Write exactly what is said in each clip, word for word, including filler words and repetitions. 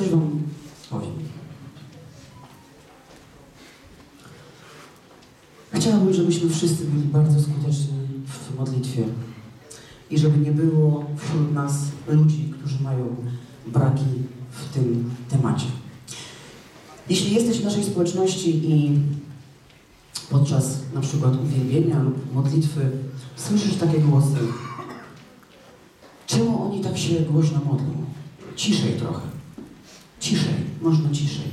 coś wam powiem. Chciałabym, żebyśmy wszyscy byli bardzo skuteczni w modlitwie i żeby nie było wśród nas ludzi, którzy mają braki w tym temacie. Jeśli jesteś w naszej społeczności i podczas na przykład uwielbienia lub modlitwy słyszysz takie głosy, czemu oni tak się głośno modlą? Ciszej trochę. Ciszej, można ciszej.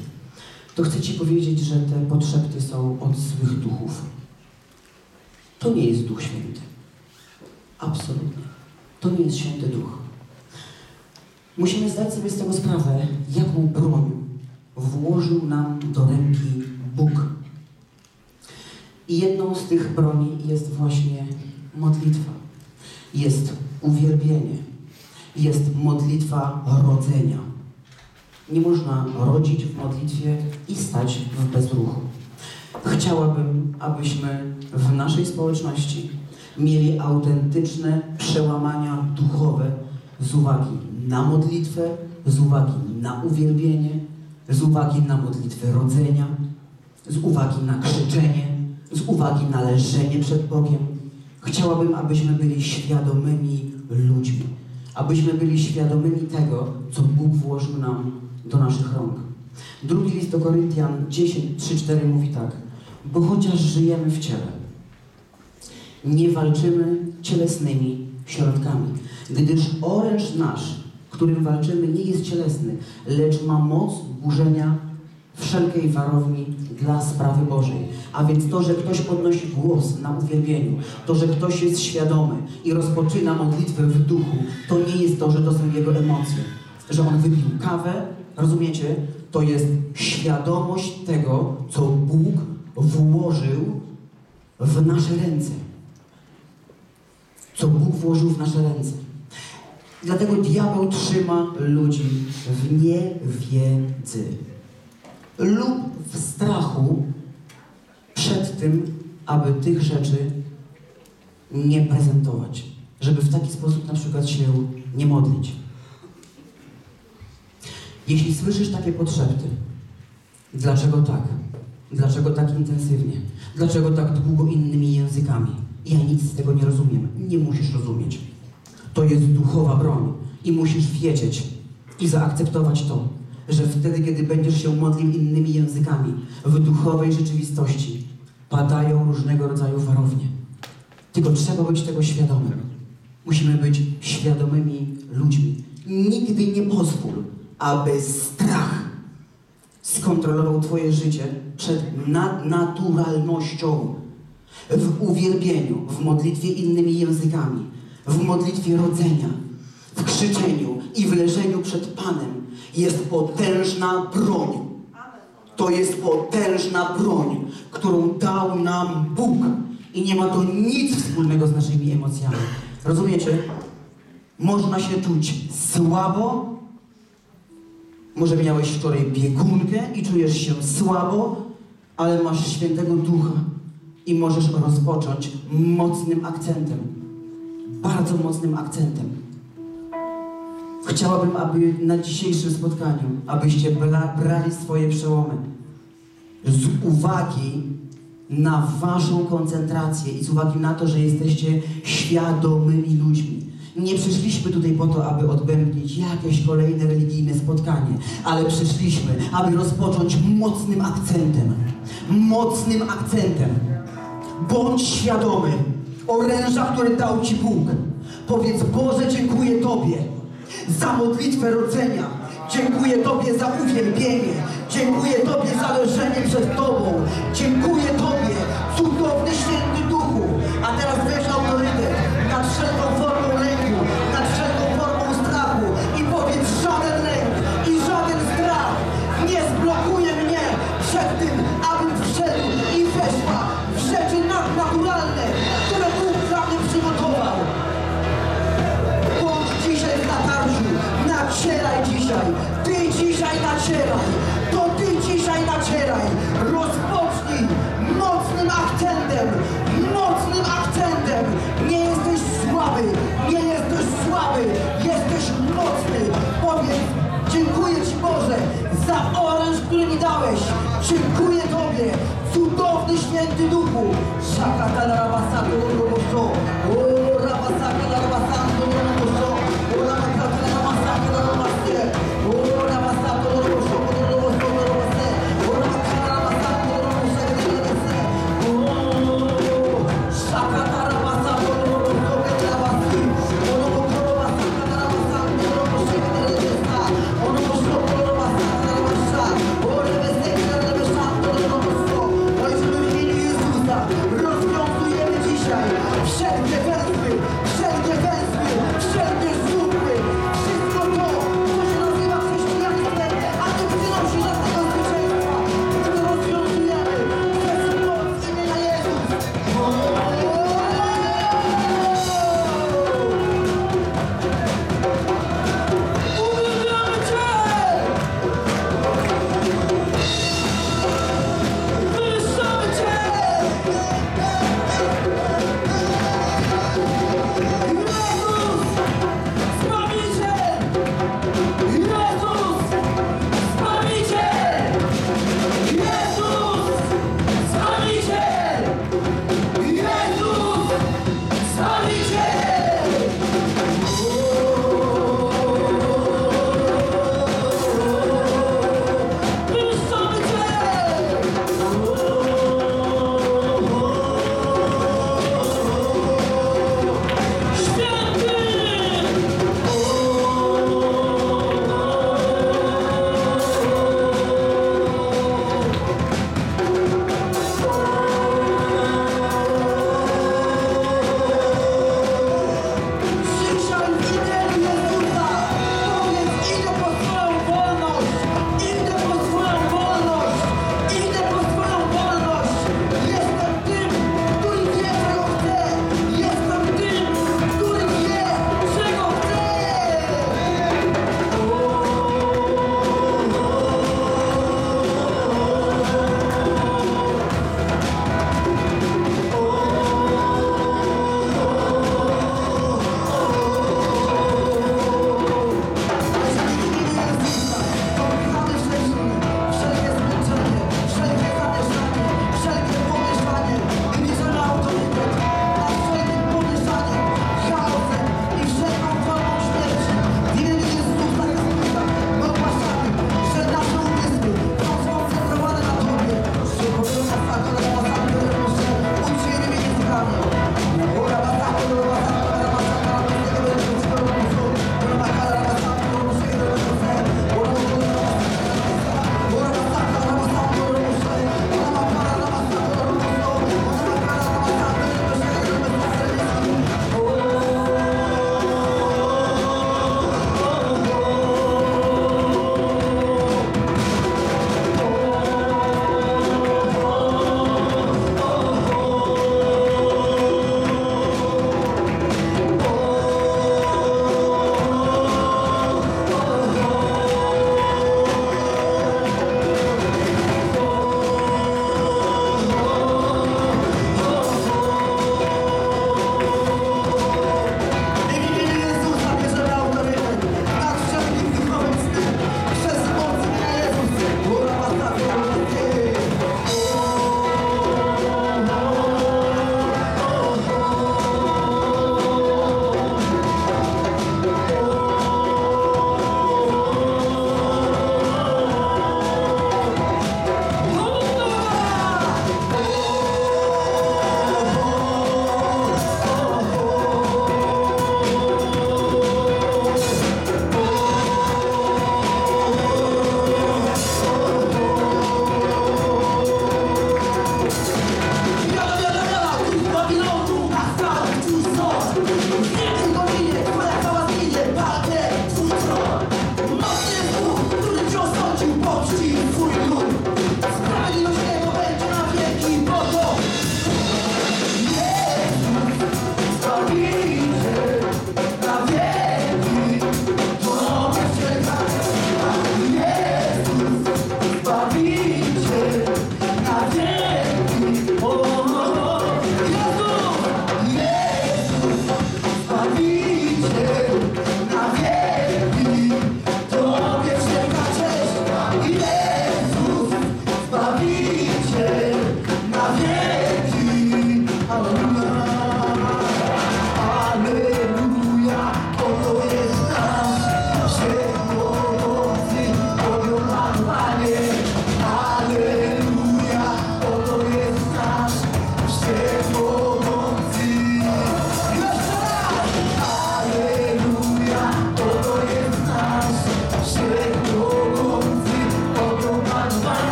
To chcę ci powiedzieć, że te podszepty są od złych duchów. To nie jest Duch Święty. Absolutnie. To nie jest Święty Duch. Musimy zdać sobie z tego sprawę, jaką broń włożył nam do ręki Bóg. I jedną z tych broni jest właśnie modlitwa. Jest uwielbienie. Jest modlitwa rodzenia. Nie można rodzić w modlitwie i stać w bezruchu. Chciałabym, abyśmy w naszej społeczności mieli autentyczne przełamania duchowe z uwagi na modlitwę, z uwagi na uwielbienie, z uwagi na modlitwę rodzenia, z uwagi na krzyczenie, z uwagi na leżenie przed Bogiem. Chciałabym, abyśmy byli świadomymi ludźmi, abyśmy byli świadomymi tego, co Bóg włożył nam do naszych rąk. Drugi list do Koryntian dziesięć, trzy, cztery mówi tak. Bo chociaż żyjemy w ciele, nie walczymy cielesnymi środkami, gdyż oręż nasz, którym walczymy, nie jest cielesny, lecz ma moc burzenia wszelkiej warowni dla sprawy Bożej. A więc to, że ktoś podnosi głos na uwielbieniu, to, że ktoś jest świadomy i rozpoczyna modlitwę w duchu, to nie jest to, że to są jego emocje. Że on wypił kawę, rozumiecie? To jest świadomość tego, co Bóg włożył w nasze ręce. Co Bóg włożył w nasze ręce. Dlatego diabeł trzyma ludzi w niewiedzy lub w strachu przed tym, aby tych rzeczy nie prezentować. Żeby w taki sposób na przykład się nie modlić. Jeśli słyszysz takie podszepty, dlaczego tak? Dlaczego tak intensywnie? Dlaczego tak długo innymi językami? Ja nic z tego nie rozumiem. Nie musisz rozumieć. To jest duchowa broń i musisz wiedzieć i zaakceptować to, że wtedy, kiedy będziesz się modlił innymi językami, w duchowej rzeczywistości padają różnego rodzaju warownie. Tylko trzeba być tego świadomym. Musimy być świadomymi ludźmi. Nigdy nie pozwól, aby strach skontrolował twoje życie przed nadnaturalnością w uwielbieniu, w modlitwie innymi językami, w modlitwie rodzenia, w krzyczeniu i w leżeniu przed Panem. Jest potężna broń. To jest potężna broń, którą dał nam Bóg. I nie ma to nic wspólnego z naszymi emocjami. Rozumiecie? Można się czuć słabo. Może miałeś wczoraj biegunkę i czujesz się słabo, ale masz Świętego Ducha i możesz rozpocząć mocnym akcentem. Bardzo mocnym akcentem. Chciałabym, aby na dzisiejszym spotkaniu, abyście brali swoje przełomy z uwagi na waszą koncentrację i z uwagi na to, że jesteście świadomymi ludźmi. Nie przyszliśmy tutaj po to, aby odbębnić jakieś kolejne religijne spotkanie, ale przyszliśmy, aby rozpocząć mocnym akcentem. Mocnym akcentem. Bądź świadomy oręża, który dał ci Bóg. Powiedz: Boże, dziękuję Tobie za modlitwę rodzenia, dziękuję Tobie za uwielbienie, dziękuję Tobie za leżenie przed Tobą, dziękuję Tobie, cudowny Święty Duchu. A teraz weź autorytet nad wszelką formą lęku, nad wszelką formą strachu i powiedz: żaden lęk i żaden strach nie zblokuje mnie przed tym, abym wszedł i weszła w rzeczy nadnaturalne, które Bóg dla mnie przygotował. Nacieraj dzisiaj, Ty dzisiaj nacieraj, to Ty dzisiaj nacieraj, rozpocznij mocnym akcentem, mocnym akcentem, nie jesteś słaby, nie jesteś słaby, jesteś mocny, powiedz: dziękuję Ci Boże który mi dałeś, dziękuję Tobie, cudowny święty duchu. Szakata larabasatu roboso, o rabasaka larabasatu roboso, o rabasaka larabasatu robosie, o rabasatu roboso, o roboso robosie, o rabasaka larabasatu robosie, o szakata larabasatu roboso, rabasi, o roboso rabasaka larabasatu robosie, robosa, o roboso. Rozwiązujemy dzisiaj wszelkie węzły, wszelkie węzły, wszelkie węzły.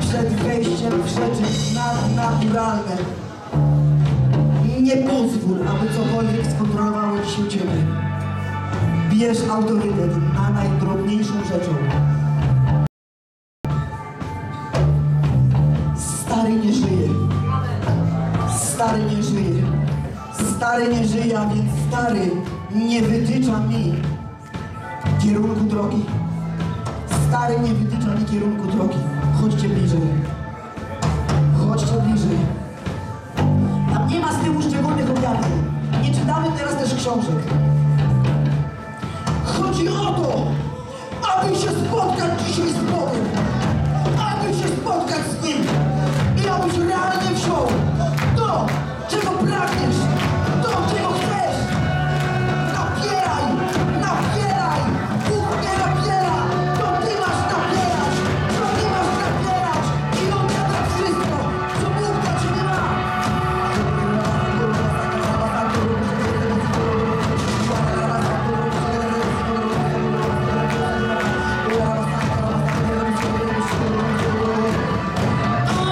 Przed wejściem w rzeczy nadnaturalne. Nie pozwól, aby cokolwiek skontrolowało ci się ciebie. Bierz autorytet na najdrobniejszą rzeczą. Stary nie żyje. Stary nie żyje. Stary nie żyje, a więc stary nie wytycza mi kierunku drogi. Stary nie wytycza mi kierunku drogi. Chodźcie bliżej. Chodźcie bliżej. Tam nie ma z tyłu szczególnych obiadów. Nie czytamy teraz też książek. Chodzi o to, aby się spotkać dzisiaj z Bogiem. Aby się spotkać z Nim. I abyś realnie wziął to, czego pragniesz. To, czego chcesz. Napieraj. Napieraj. Bóg nie napiera. Oh!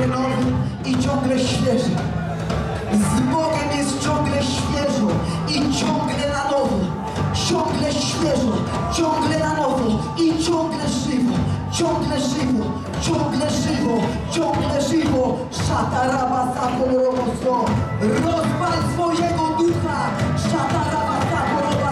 ciągle nowy i ciągle świeży. Z Bogiem jest ciągle świeżo i ciągle na nowo. Ciągle świeżo, ciągle na nowo i ciągle żywo, ciągle żywo, ciągle żywo, ciągle żywo. Szatarabasa kolorowo rozpal swojego ducha. Szatarabasa kolorowo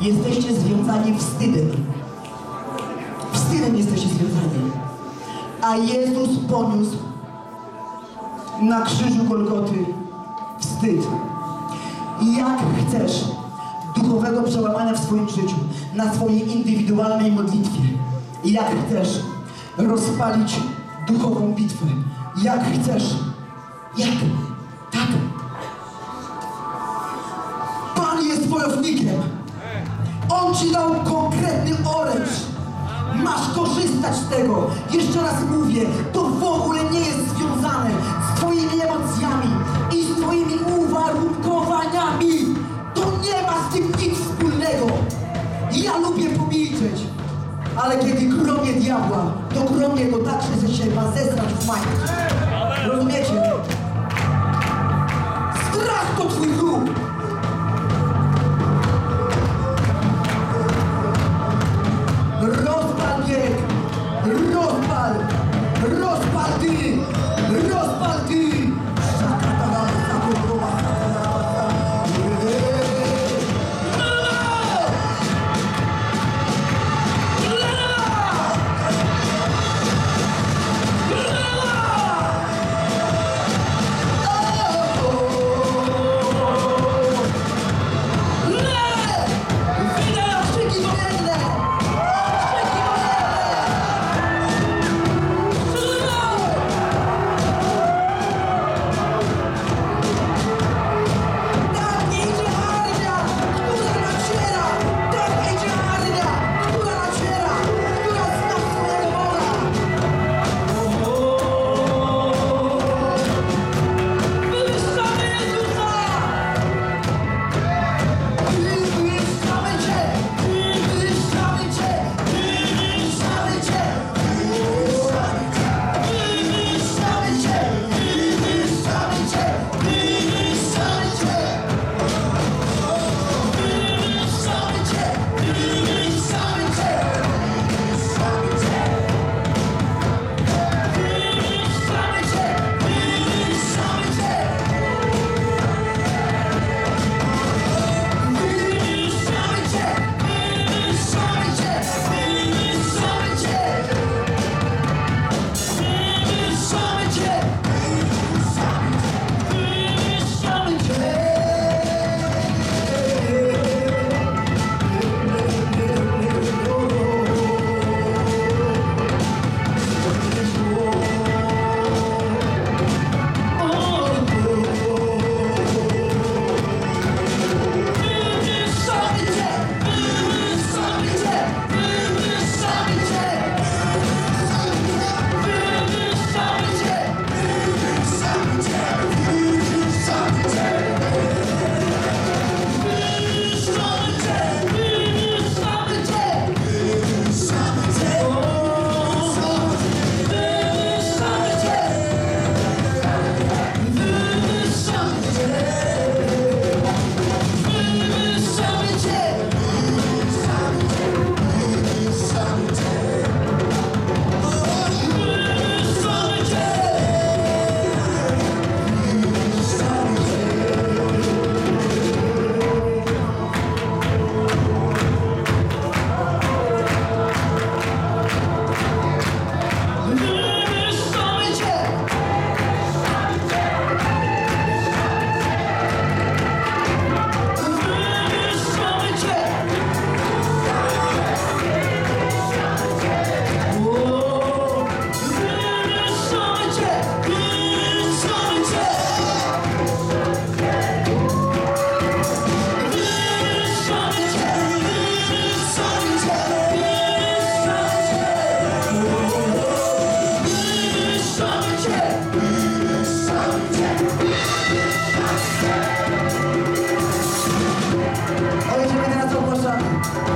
jesteście związani wstydem. Wstydem jesteście związani. A Jezus poniósł na krzyżu Golgoty wstyd. Jak chcesz duchowego przełamania w swoim życiu, na swojej indywidualnej modlitwie, jak chcesz rozpalić duchową bitwę, jak chcesz, jak, tak. Pan jest wojownikiem. On ci dał konkretny oręż. Masz korzystać z tego. Jeszcze raz mówię, to w ogóle nie jest związane z twoimi emocjami i z twoimi uwarunkowaniami. To nie ma z tym nic wspólnego. Ja lubię pomilczeć, ale kiedy gromię diabła, to gromię go tak, że się ma zesrać w majce. Rozumiecie? Strach to twój ruch. Rozpal, rozpal ty, rozpal ty.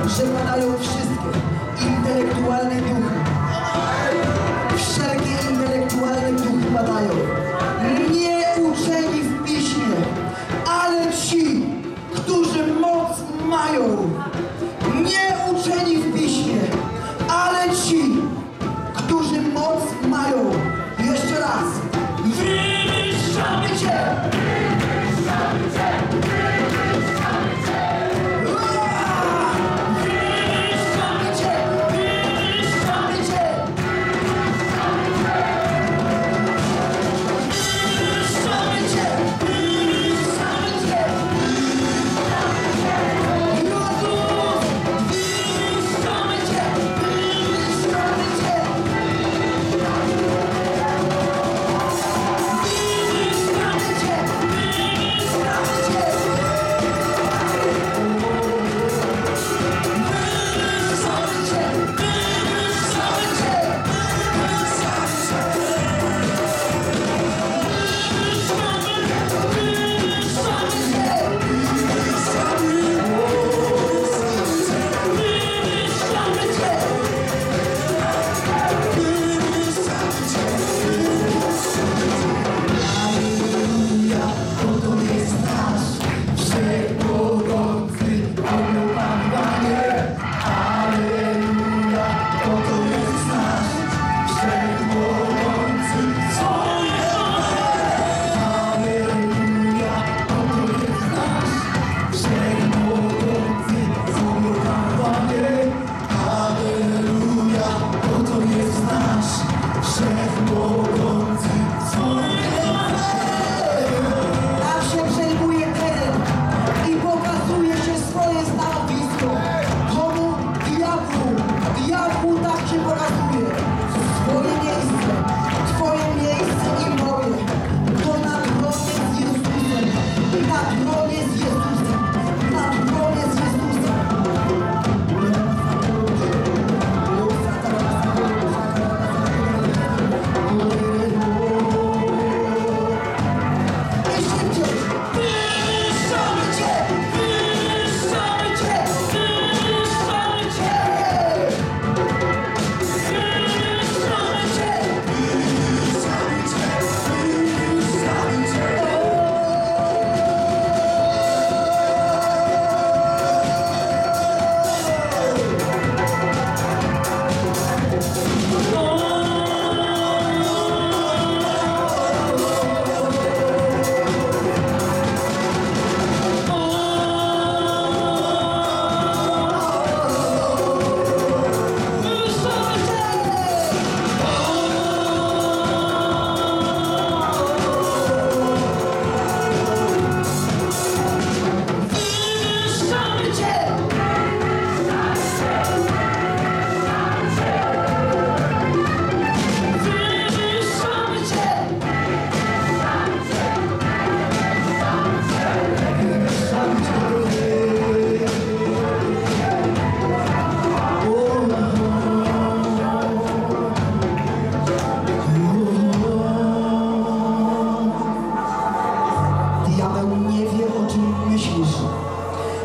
przepadają wszystkie intelektualne duchy. Wszelkie intelektualne duchy padają. Nie uczeni w piśmie, ale ci, którzy moc mają. Nie uczeni w piśmie, ale ci, którzy moc mają. Jeszcze raz. Wywyższamy Cię! Wywyższamy Cię!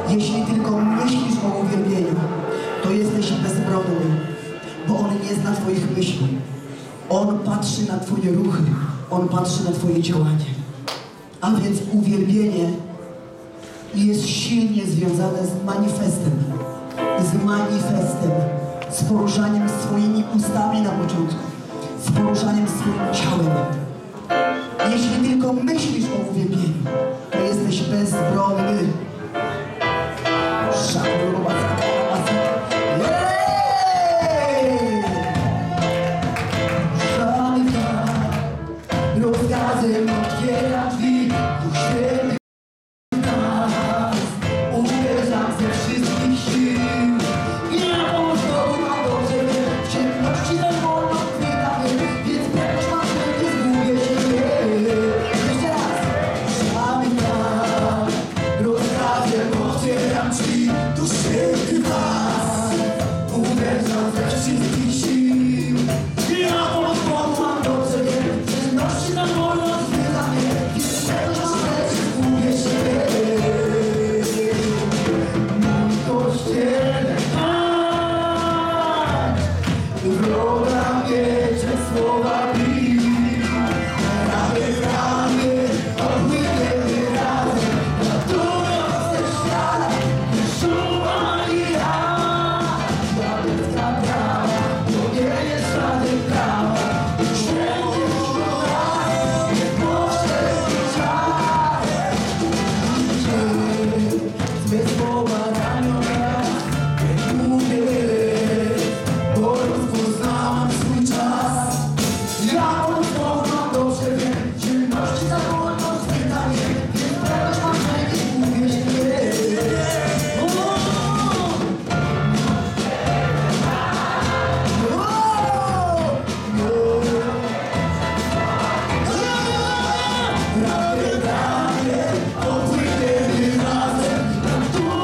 Jeśli tylko myślisz o uwielbieniu, to jesteś bezbronny, bo On nie zna Twoich myśli. On patrzy na Twoje ruchy, On patrzy na Twoje działanie. A więc uwielbienie jest silnie związane z manifestem, z manifestem, z poruszaniem swoimi ustami na początku, z poruszaniem swoim ciałem. Jeśli tylko myślisz o uwielbieniu, to jesteś bezbronny. Los Prawie, prawie, opłyniemy razem na dół.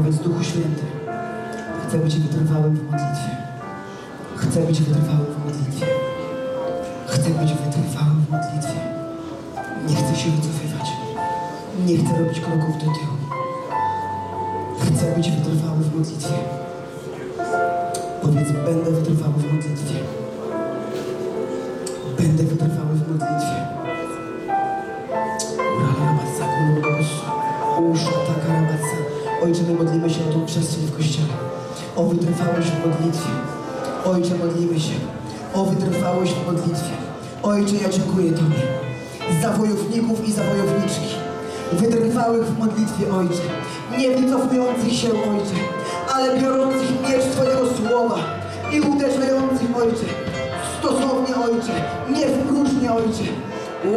Powiedz Duchu Święty, chcę być wytrwałym w modlitwie. Chcę być wytrwałym w modlitwie. Chcę być wytrwałym w modlitwie. Nie chcę się wycofywać. Nie chcę robić kroków do tyłu. Chcę być wytrwały w modlitwie. Powiedz, będę wytrwały w modlitwie. Będę wytrwały w modlitwie. Ojcze, my modlimy się o tą przestrzeń w Kościele. O wytrwałość w modlitwie. Ojcze, modlimy się. O wytrwałość w modlitwie. Ojcze, ja dziękuję Tobie za wojowników i za wojowniczki. Wytrwałych w modlitwie, Ojcze. Nie wycofujących się, Ojcze, ale biorących miecz Twojego słowa i uderzających, Ojcze. Stosownie, Ojcze. Nie w próżnię, Ojcze.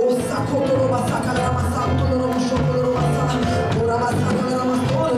O sakoto, masaka, ramasanto, romuszoko, romasaka, ramasaka, ramasole. Oh,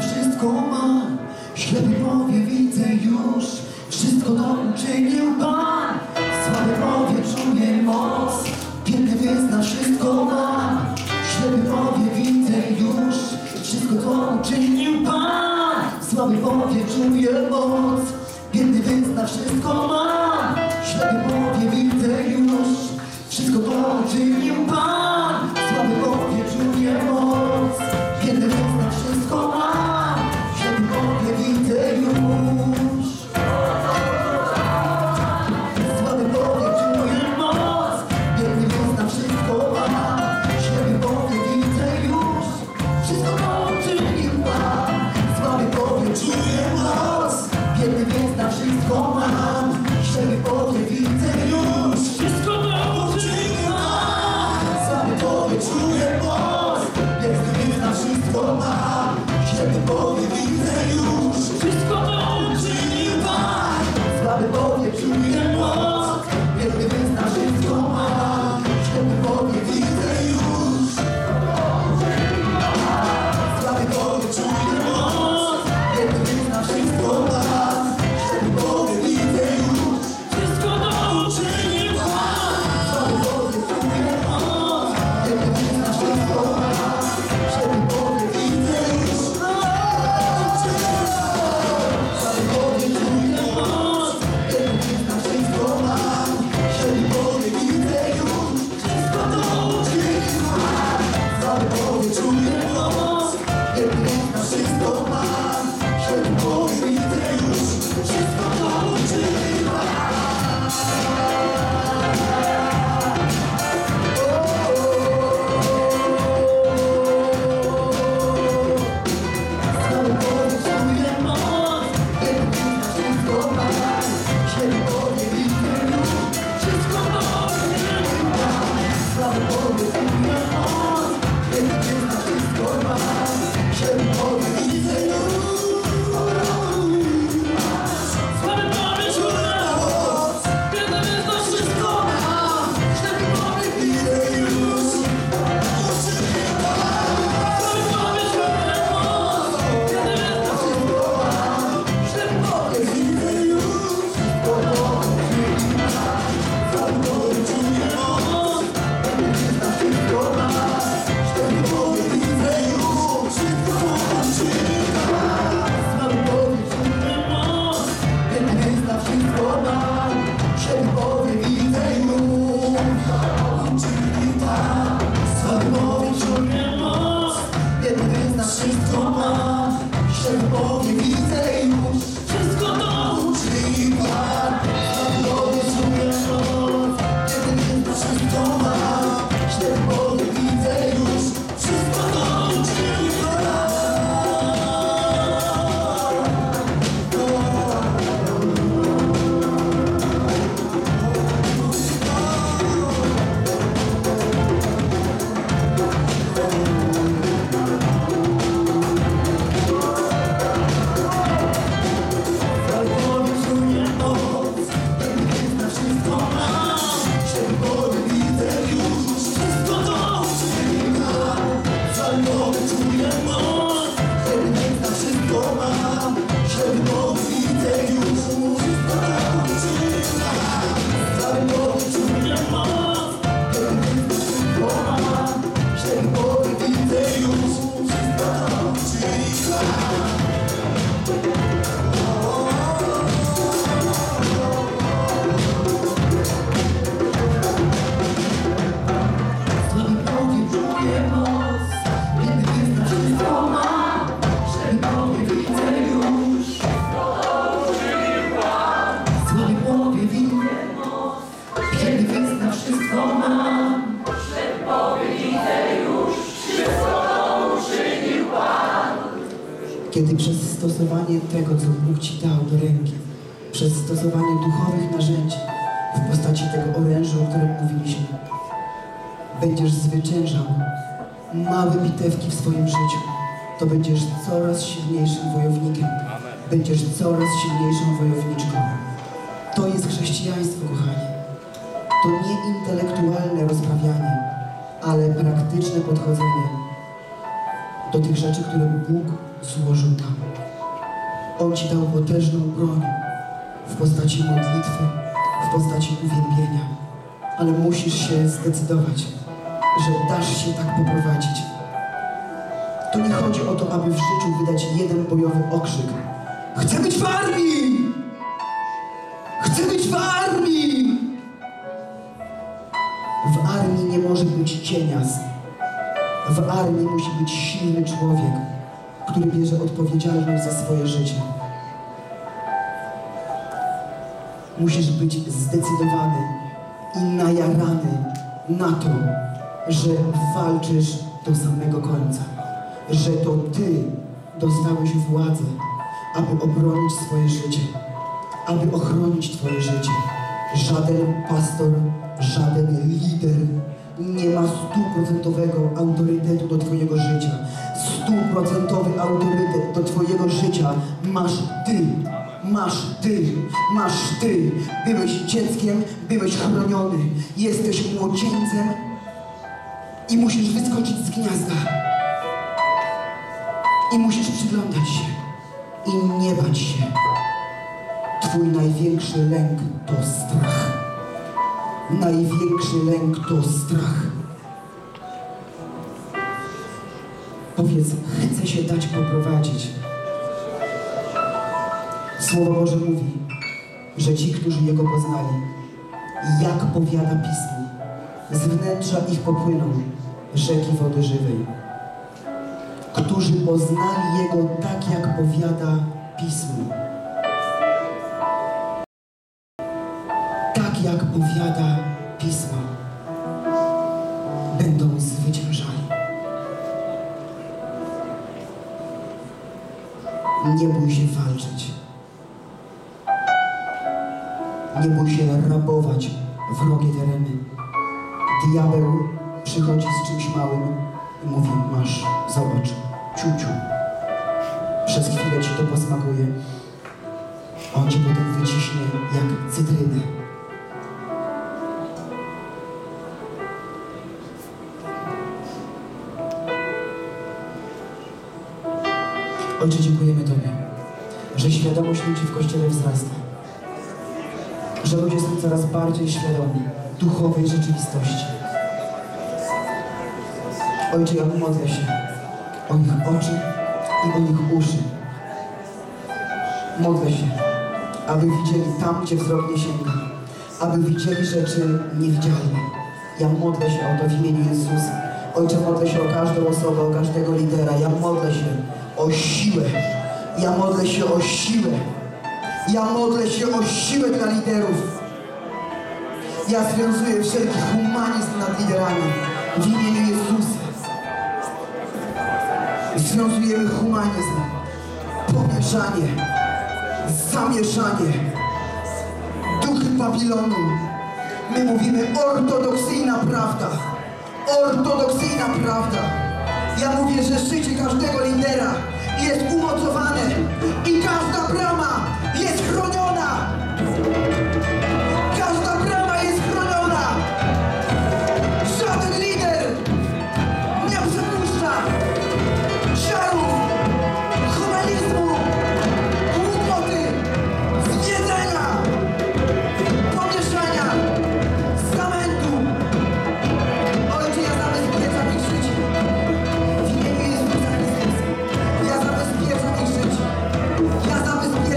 Wszystko mam, żeby Boga widzę już. Wszystko mam, uczyniła. dokładnie tego, co Bóg ci dał do ręki przez stosowanie duchowych narzędzi w postaci tego orężu, o którym mówiliśmy. Będziesz zwyciężał małe bitewki w swoim życiu. To będziesz coraz silniejszym wojownikiem. Będziesz coraz silniejszą wojowniczką. To jest chrześcijaństwo, kochani. To nie intelektualne rozprawianie, ale praktyczne podchodzenie do tych rzeczy, które Bóg złożył tam. On ci dał potężną broń w postaci modlitwy, w postaci uwielbienia, ale musisz się zdecydować, że dasz się tak poprowadzić. Tu nie chodzi o to, aby w życiu wydać jeden bojowy okrzyk. Chcę być w armii! Chcę być w armii! W armii nie może być cienias. W armii musi być silny człowiek, który bierze odpowiedzialność za swoje życie. Musisz być zdecydowany i najarany na to, że walczysz do samego końca. Że to ty dostałeś władzę, aby obronić swoje życie. Aby ochronić twoje życie. Żaden pastor, żaden lider nie ma stuprocentowego autorytetu do twojego życia. Stuprocentowy autorytet do twojego życia masz ty. Masz ty. Masz ty. Byłeś dzieckiem, byłeś chroniony. Jesteś młodzieńcem i musisz wyskoczyć z gniazda. I musisz przyglądać się. I nie bać się. Twój największy lęk to strach. Największy lęk to strach. Powiedz, chcę się dać poprowadzić. Słowo Boże mówi, że ci, którzy Jego poznali, jak powiada Pismo, z wnętrza ich popłyną rzeki wody żywej. Którzy poznali Jego tak, jak powiada Pismo. Jak powiada Pismo, będą zwyciężali. Nie bój się walczyć. Nie bój się rabować wrogie tereny. Diabeł przychodzi z czymś małym i mówi, masz, zobacz, ciuciu. Przez chwilę ci to posmakuje. On ci potem wyciśnie jak cytrynę. Ojcze, dziękujemy Tobie, że świadomość ludzi w Kościele wzrasta, że ludzie są coraz bardziej świadomi duchowej rzeczywistości. Ojcze, ja modlę się o ich oczy i o ich uszy. Modlę się, aby widzieli tam, gdzie wzrok nie sięga, aby widzieli rzeczy niewidzialne. Ja modlę się o to w imieniu Jezusa. Ojcze, modlę się o każdą osobę, o każdego lidera. Ja modlę się o siłę. Ja modlę się o siłę. Ja modlę się o siłę dla liderów. Ja związuję wszelki humanizm nad liderami w imieniu Jezusa. Związujemy humanizm, pomieszanie, zamieszanie, duchy Babilonu. My mówimy ortodoksyjna prawda. Ortodoksyjna prawda. Ja mówię, że życie każdego lidera jest umocowane i każda brama jest chroniona. Każda brama jest chroniona. Żaden lider nie przepuszcza czarów, humanizmu, głupoty, zniedzenia, pomieszania, zamętu. Ojcze, ja zabezpieczam ich życie. Ja zabezpieczam ich życie. Ja zabezpieczam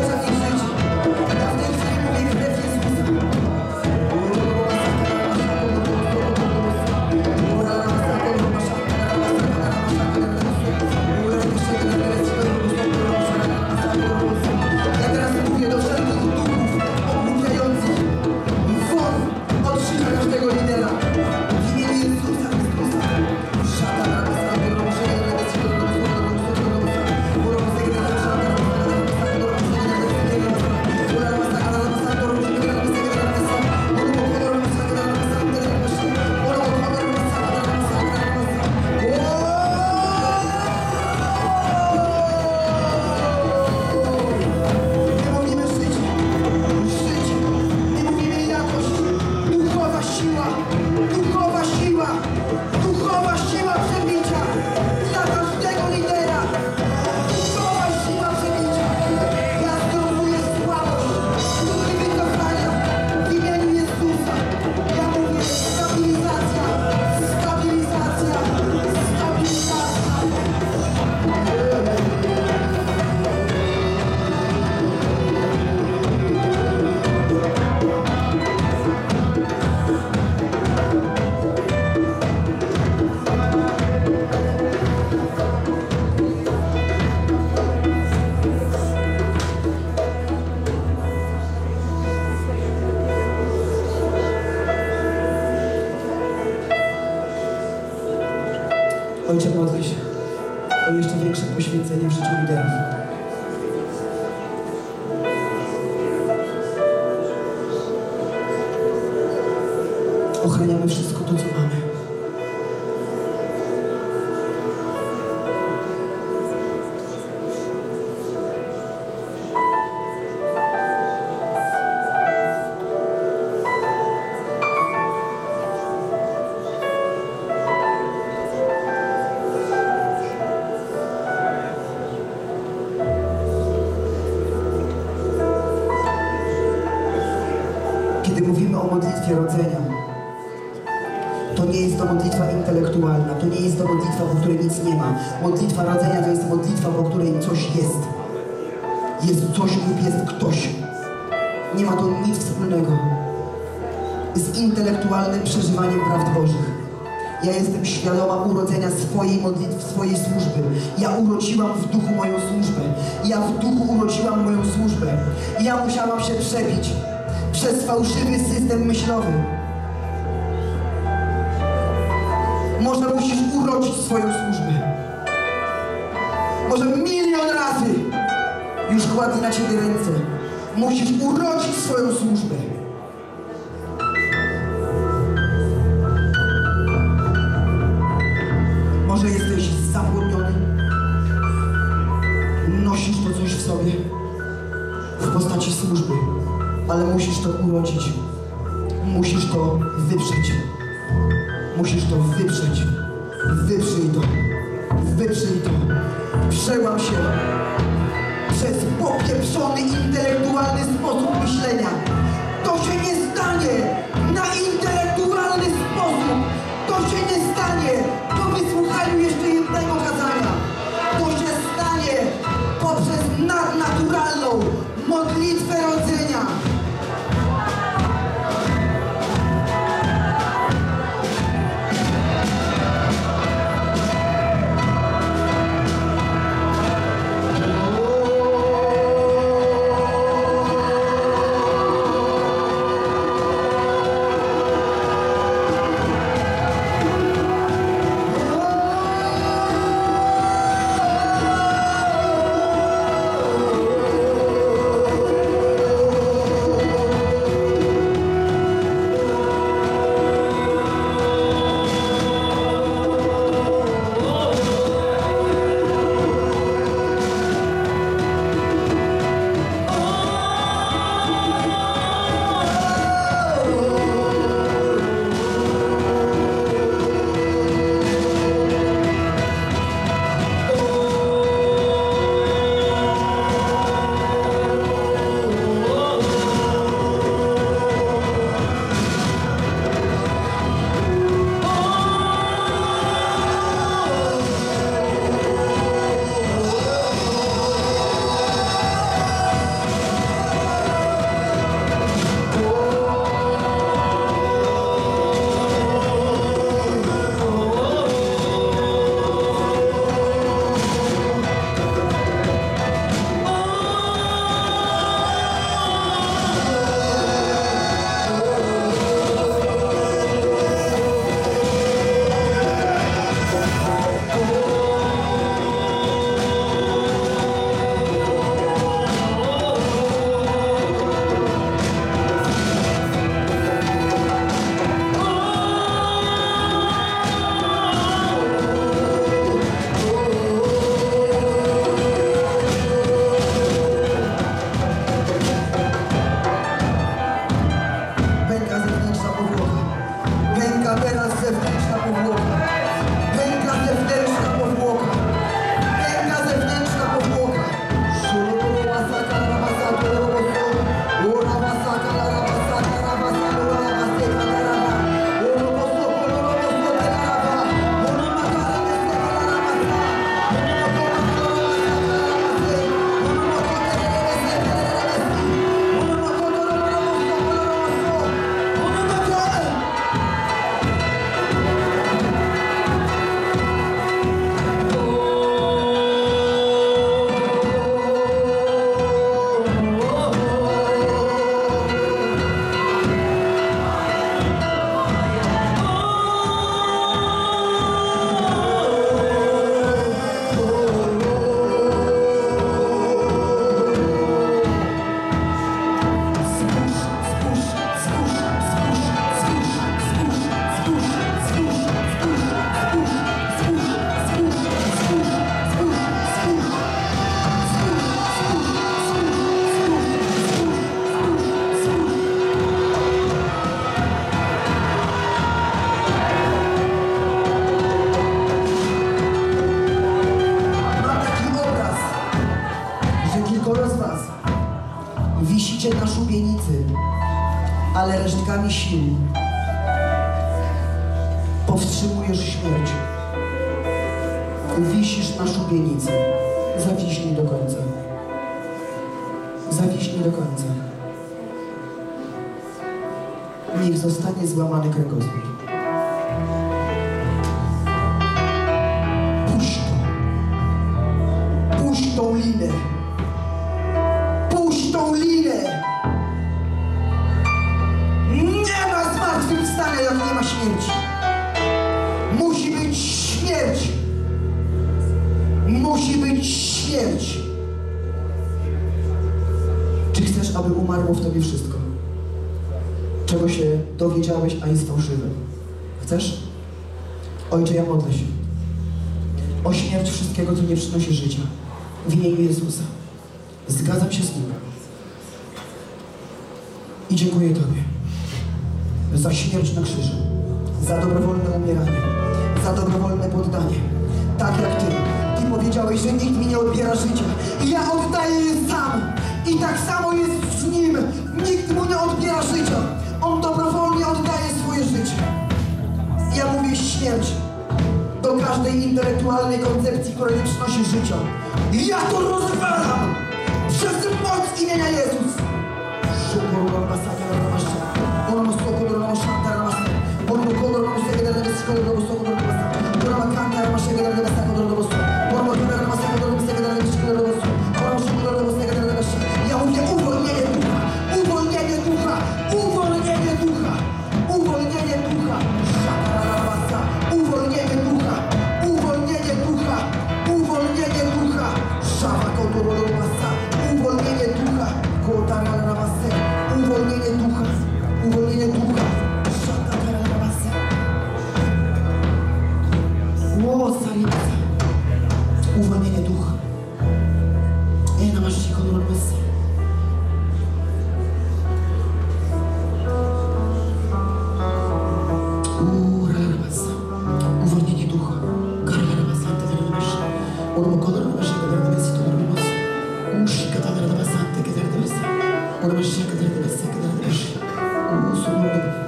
Ojcze, modlę się o jeszcze większe poświęcenie w życiu liderów. Ochraniamy wszystko to, co mamy. Kiedy mówimy o modlitwie rodzenia, to nie jest to modlitwa intelektualna, to nie jest to modlitwa, po której nic nie ma. Modlitwa rodzenia to jest modlitwa, po której coś jest. Jest coś lub jest ktoś. Nie ma to nic wspólnego z intelektualnym przeżywaniem prawd Bożych. Ja jestem świadoma urodzenia swojej modlitwy, swojej służby. Ja urodziłam w duchu moją służbę. Ja w duchu urodziłam moją służbę. Ja musiałam się przebić przez fałszywy system myślowy. Może musisz urodzić swoją służbę. Może milion razy już kładli na ciebie ręce. Musisz urodzić swoją służbę. Może jesteś zapłodniony. Nosisz to coś w sobie w postaci służby, ale musisz to urodzić. Musisz to wyprzeć. Musisz to wyprzeć. Wyprzyj to. Wyprzyj to. Przełam się przez popieprzony, intelektualny sposób myślenia. To się nie stanie na intelektualny sposób. To się nie stanie po wysłuchaniu jeszcze jednego kazania. To się stanie poprzez nadnaturalną modlitwę rodzenia. Wisicie na szubienicy, ale resztkami sił powstrzymujesz śmierć. Wisisz na szubienicy, zawiśnij do końca. Zawiśnij do końca. Niech zostanie złamany kręgosłup. Puść tą linę! Nie ma zmartwychwstania, jak nie ma śmierci. Musi być śmierć. Musi być śmierć. Czy chcesz, aby umarło w tobie wszystko, czego się dowiedziałeś, a jest fałszywe? Chcesz? Ojcze, ja modlę się o śmierć wszystkiego, co nie przynosi życia. W imieniu Jezusa. Zgadzam się z Nim. I dziękuję Tobie za śmierć na krzyżu, za dobrowolne umieranie, za dobrowolne poddanie. Tak jak Ty. Ty powiedziałeś, że nikt mi nie odbiera życia. I ja oddaję je sam. I tak samo jest z Nim. Nikt Mu nie odbiera życia. On dobrowolnie oddaje swoje życie. Ja mówię śmierć do każdej intelektualnej koncepcji, która nie przynosi życia. Ja to rozwalam przez moc imienia Jezus. Szukam wam pasaka na ramaszcze. Ono soko do ramaszanta ramaszcze. Ono kolor ramaszcze do ramaszcze. Ono soko do ramaszcze. Ono kanta ramaszcze do ramaszcze. Ono ramaszcze do ramaszcze. Ono ramaszcze do ramaszcze. Ono ramaszcze do ramaszcze. Ono ramaszcze do ramaszcze. Ja mówię uwolnienie ducha. Uwolnienie ducha. Uwolnienie ducha. Uwolnienie ducha. Szata ramaszcza. Uwolnienie ducha. Uwolnienie ducha. Uwolnienie ducha. Szata kotor ramaszcza. Uwolnienie ducha, kłotara na masę. Uwolnienie ducha, uwolnienie ducha, szatara na masę. Łosa lipca, uwolnienie ducha. Ej, na masz się kolor masę. Ura na masę, uwolnienie ducha. Karla na masę, antera na masę. Ormo kolor na masę, antera na masę.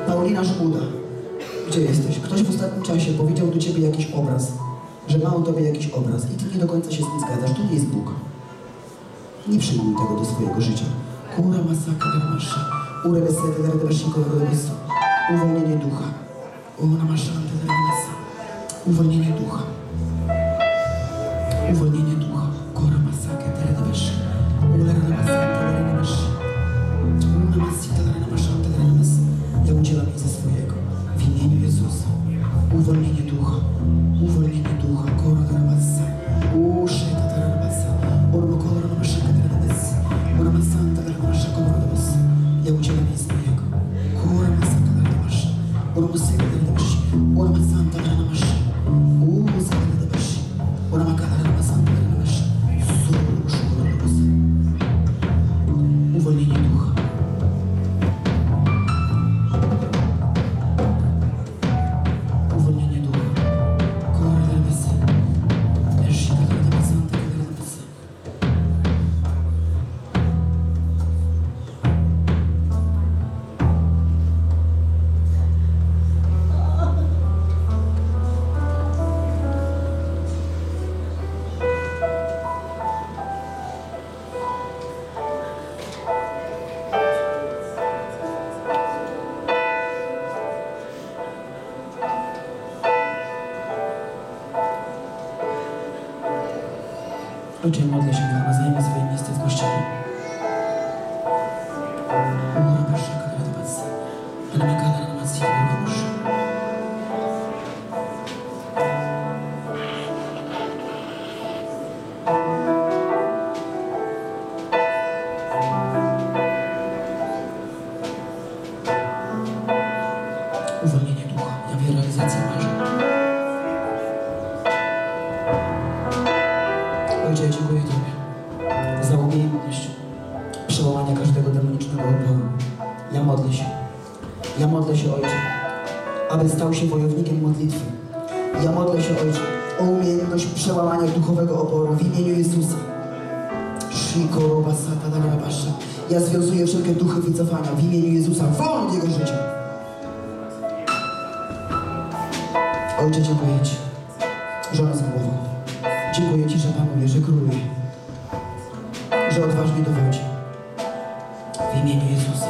Paulina Szkuda, gdzie jesteś? Ktoś w ostatnim czasie powiedział do ciebie jakiś obraz, że ma o tobie jakiś obraz i ty nie do końca się z tym zgadzasz. To nie jest Bóg. Nie przyjmuj tego do swojego życia. Kura masaka darmasza, ure besety darmasiko darmasu. Uwolnienie ducha. Ona masza antydarmasa. Uwolnienie ducha. Uwolnienie ducha. Kura masaka darmasza. Ure darmasaka darmasza. Ure masita darmasza antydarmasa. Ja udzielam jej ze swojego, w imieniu Jezusa. Uwolnienie ducha, uwolnienie ducha, kora darabasa, uszeta darabasa, ormo kolora namaszaka darabasa, oramasanta darabasaka darabasa. Ja udzielam jej ze swojego, kora masaka darabasa, ormoseka darabasa, oramasanta darabasa, uuseka darabasa, oramaka darabasanta darabasa, suruszu darabasa. Uwolnienie ducha. Ojcze, modlę się, aby zajmę swoje miejsce w kościele. Umarła Szaka Radabasa, Anamaka Radabasa, Umarusza. Uwolnienie ducha, ja wiem realizację marzeń. Ojcze, ja dziękuję Tobie za umiejętność przełamania każdego demonicznego odbioru. Ja modlę się. Ja modlę się, Ojcze, aby stał się wojownikiem modlitwy. Ja modlę się, Ojcze, o umiejętność przełamania duchowego oporu w imieniu Jezusa. Shikoro basata darabasha. Ja związuję wszelkie duchy wycofania w imieniu Jezusa, wolę Jego życia. Ojcze, dziękuję Ci, że nas głowa. Dziękuję Ci, że panuje, że króluje, że odważnie dowodzi. W imieniu Jezusa.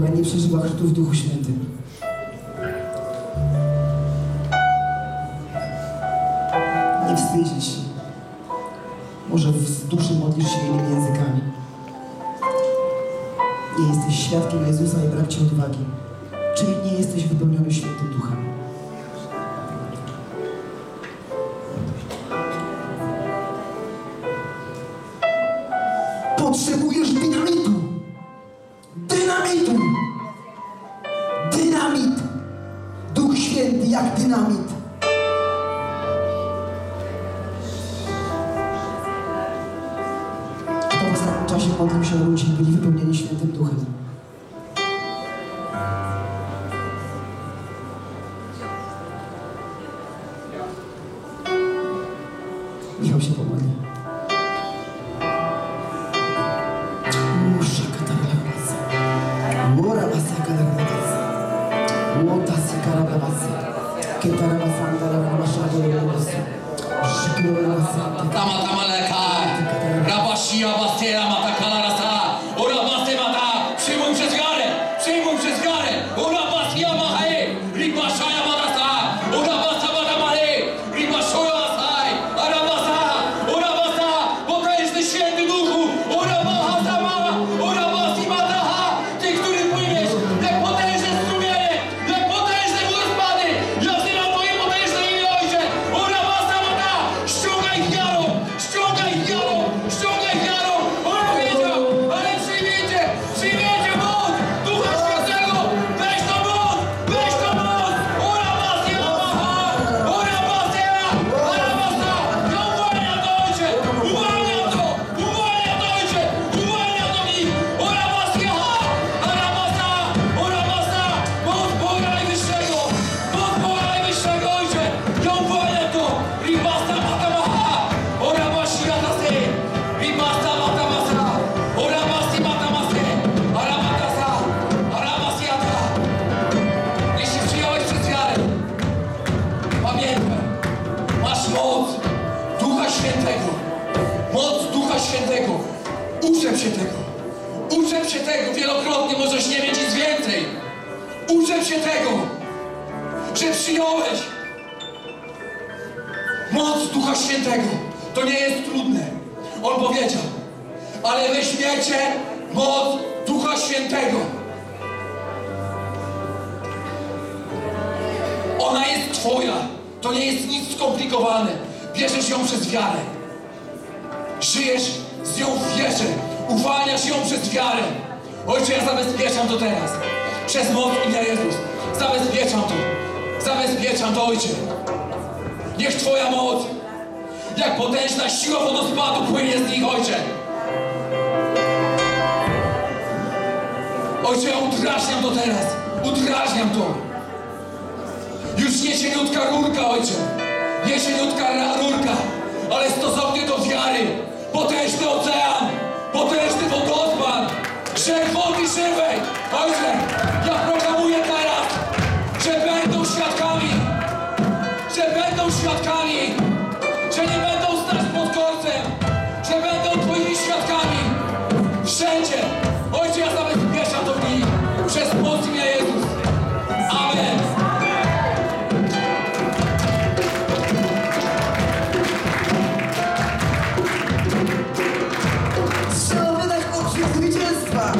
która nie przeżywa chrztu w Duchu Świętym. Nie wstydzisz się. Może w duszy modlisz się innymi językami. Nie jesteś świadkiem Jezusa i brak ci odwagi. Czyli nie jesteś wypełniony Świętym Duchem. Potrzebujesz dynamitu. Dynamitu. Dynamit. Duch Święty jak dynamit. Kto w ostatnim czasie modlił się o ludzi i byli wypełnieni Świętym Duchem? Michał się pomodli. Muszę kataglabasa. Mora basa kataglabasa. Łota si karablabasa. Ketarabasa antarabasa dolorosa. Szykurabasa. Tama tama lekaj. Rabashia basera matakalarasa. Ora basa mata. Przyjmuj przez garę. Przyjmuj przez garę. Ora basia mahae. Ribashaja matasa. Ora basa mata mahae. Ribashoja masaj. Ara basa. Ora basa. Bo to jest Święty Duchu. Ora baha sama. Ora basi mataha. Ty, który płyniesz. Jak potężne strumienie. Jak potężne wodospady. Ja wzywam Twoje potężne imię, Ojcze. Ora basa mata. Ściągaj wiarą. Ściągaj wiarą. Ściągaj wiarą. On powiedział. Ale przyjmijcie. Przyjmijcie moc Ducha Świętego. Weź to moc. Weź to moc. Ora basia maha. Ora basia. Ora basa. Ja uwalniam to, Ojcze. Uwalniam to. Uwalniam to, Ojcze. Uwalniam to w nich. Ora basia. Ora basa. Ora basa. Moc Boga Najwyższego. Moc Boga Najwyższego, Ojcze. Ja uwalniam to. Ribasa mata maha. Ora basi mata se. Ribasa mata masa. Ora basi mata mase. Ara mata sa. Ara basia ta. Jeśli przyjąłeś przez wiarę, pamiętaj, masz moc Ducha Świętego. Moc Ducha Świętego. Uczep się tego. Uczep się tego. Wielokrotnie możesz nie mieć nic więcej. Uczep się tego, że przyjąłeś moc Ducha Świętego. To nie jest trudne. On powiedział, ale weźmiecie moc Ducha Świętego. Ona jest Twoja. To nie jest nic skomplikowane. Bierzesz ją przez wiarę. Żyjesz z nią w wierze. Uwalniasz ją przez wiarę. Ojcze, ja zabezpieczam to teraz. Przez moc imienia Jezus. Zabezpieczam to. Zabezpieczam to, Ojcze. Niech Twoja moc, jak potężna siła wodospadu, płynie z nich, Ojcze. Ojcze, ja udrażniam to teraz. Udrażniam to. Już nie cieniutka rurka, Ojcze. Nie cieniutka rurka, ale stosownie do wiary. Potężny ocean, potężny wodospad, rzek wody żywej. Ojcze, ja proklamuję teraz, że będą świadkami, że będą świadkami, że nie będą stać pod korcem, że będą Twoimi świadkami. Wszędzie. Ojcze, ja zabezpieczam to w nich przez moc imienia Jezus. Amen. Trzeba wydać okrzyk zwycięstwa.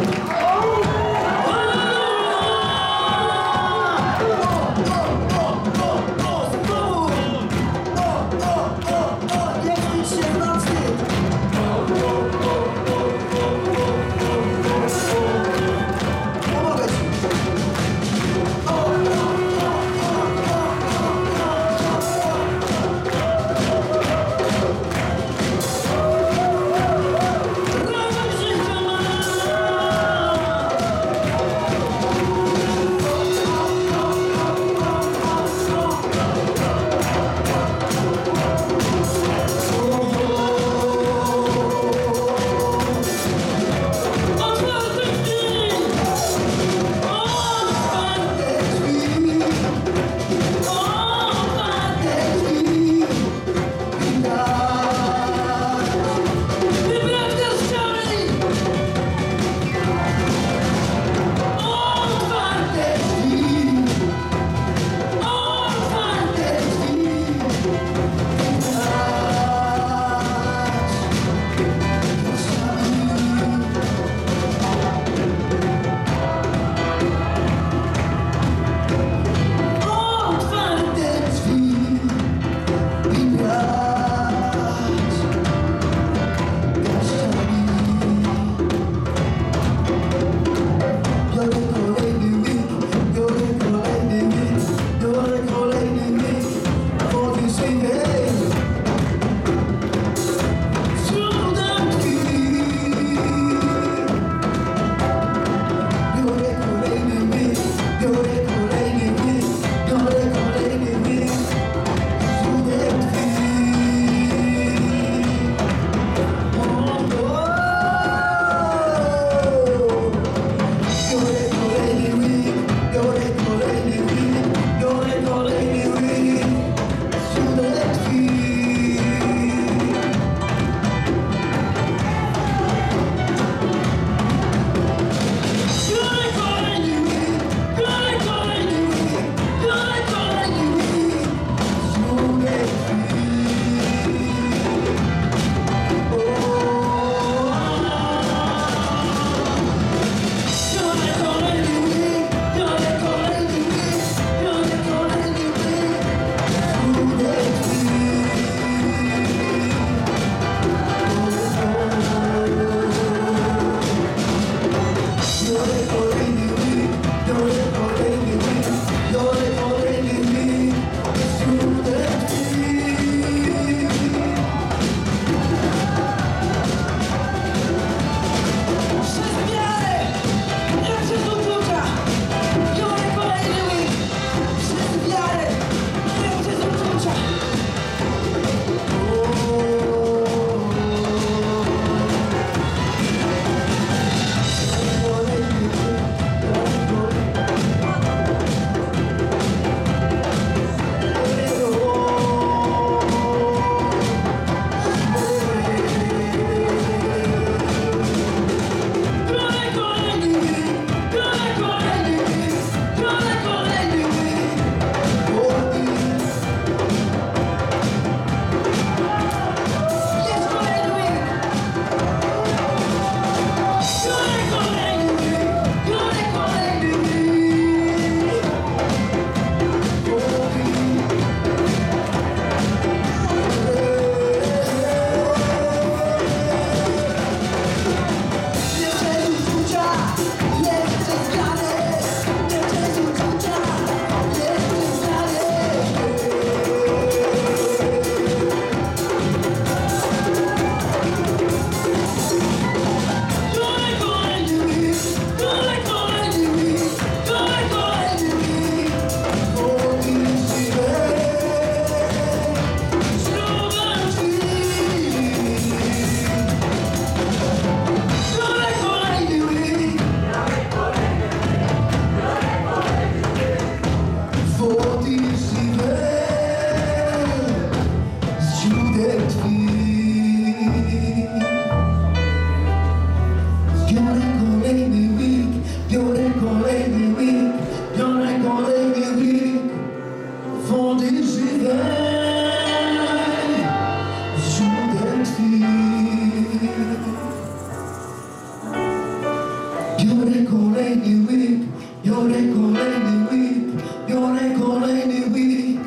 Biorę kolejny week, biorę kolejny week.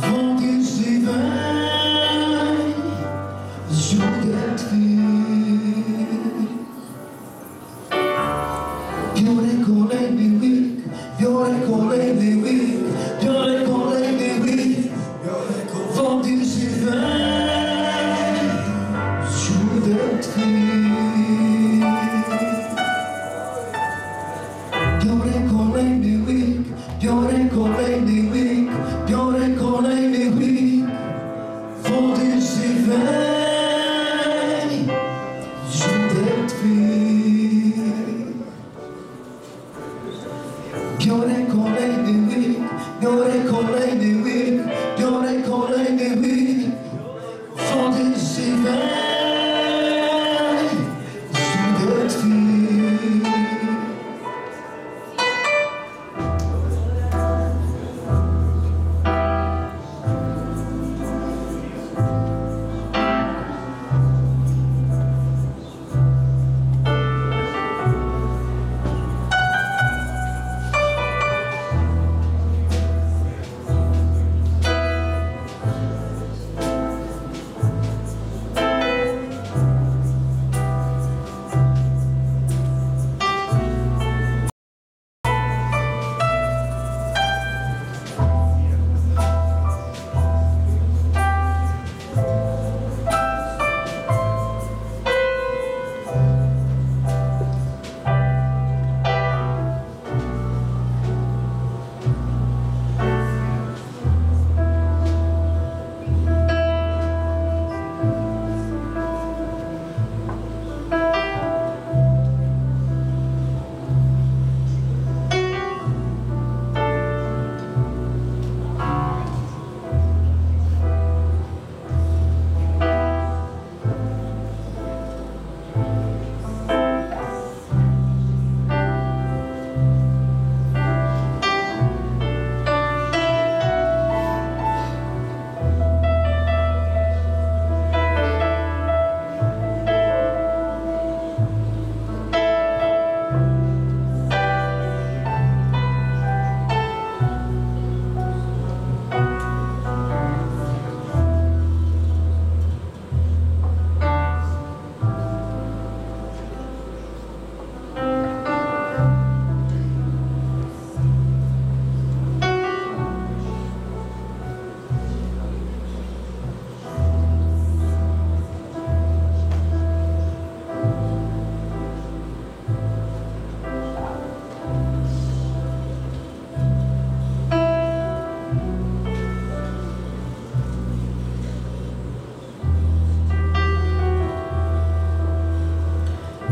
Wody żywej z źródeł Twych. Biorę kolejny week, biorę kolejny week, biorę kolejny week. Wody żywej z źródeł Twych. Biorę kolejny łyk, biorę kolejny łyk, biorę kolejny łyk wody żywej z źródeł Twych. Biorę kolejny łyk, biorę kolejny łyk, biorę kolejny łyk wody żywej z źródeł Twych.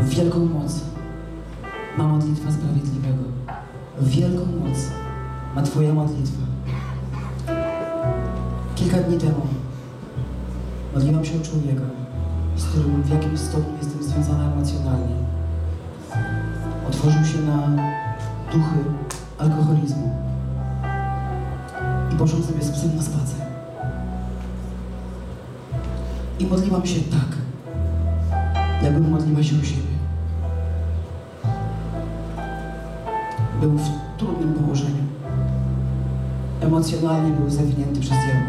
Wielką moc ma modlitwa sprawiedliwego. Wielką moc ma Twoja modlitwa. Kilka dni temu modliłam się o człowieka, z którym w jakimś stopniu jestem związana emocjonalnie. Otworzył się na duchy alkoholizmu i poszedł sobie z psem na spacer. I modliłam się tak, jakbym modliła się o siebie. Był w trudnym położeniu. Emocjonalnie był zawinięty przez diabła.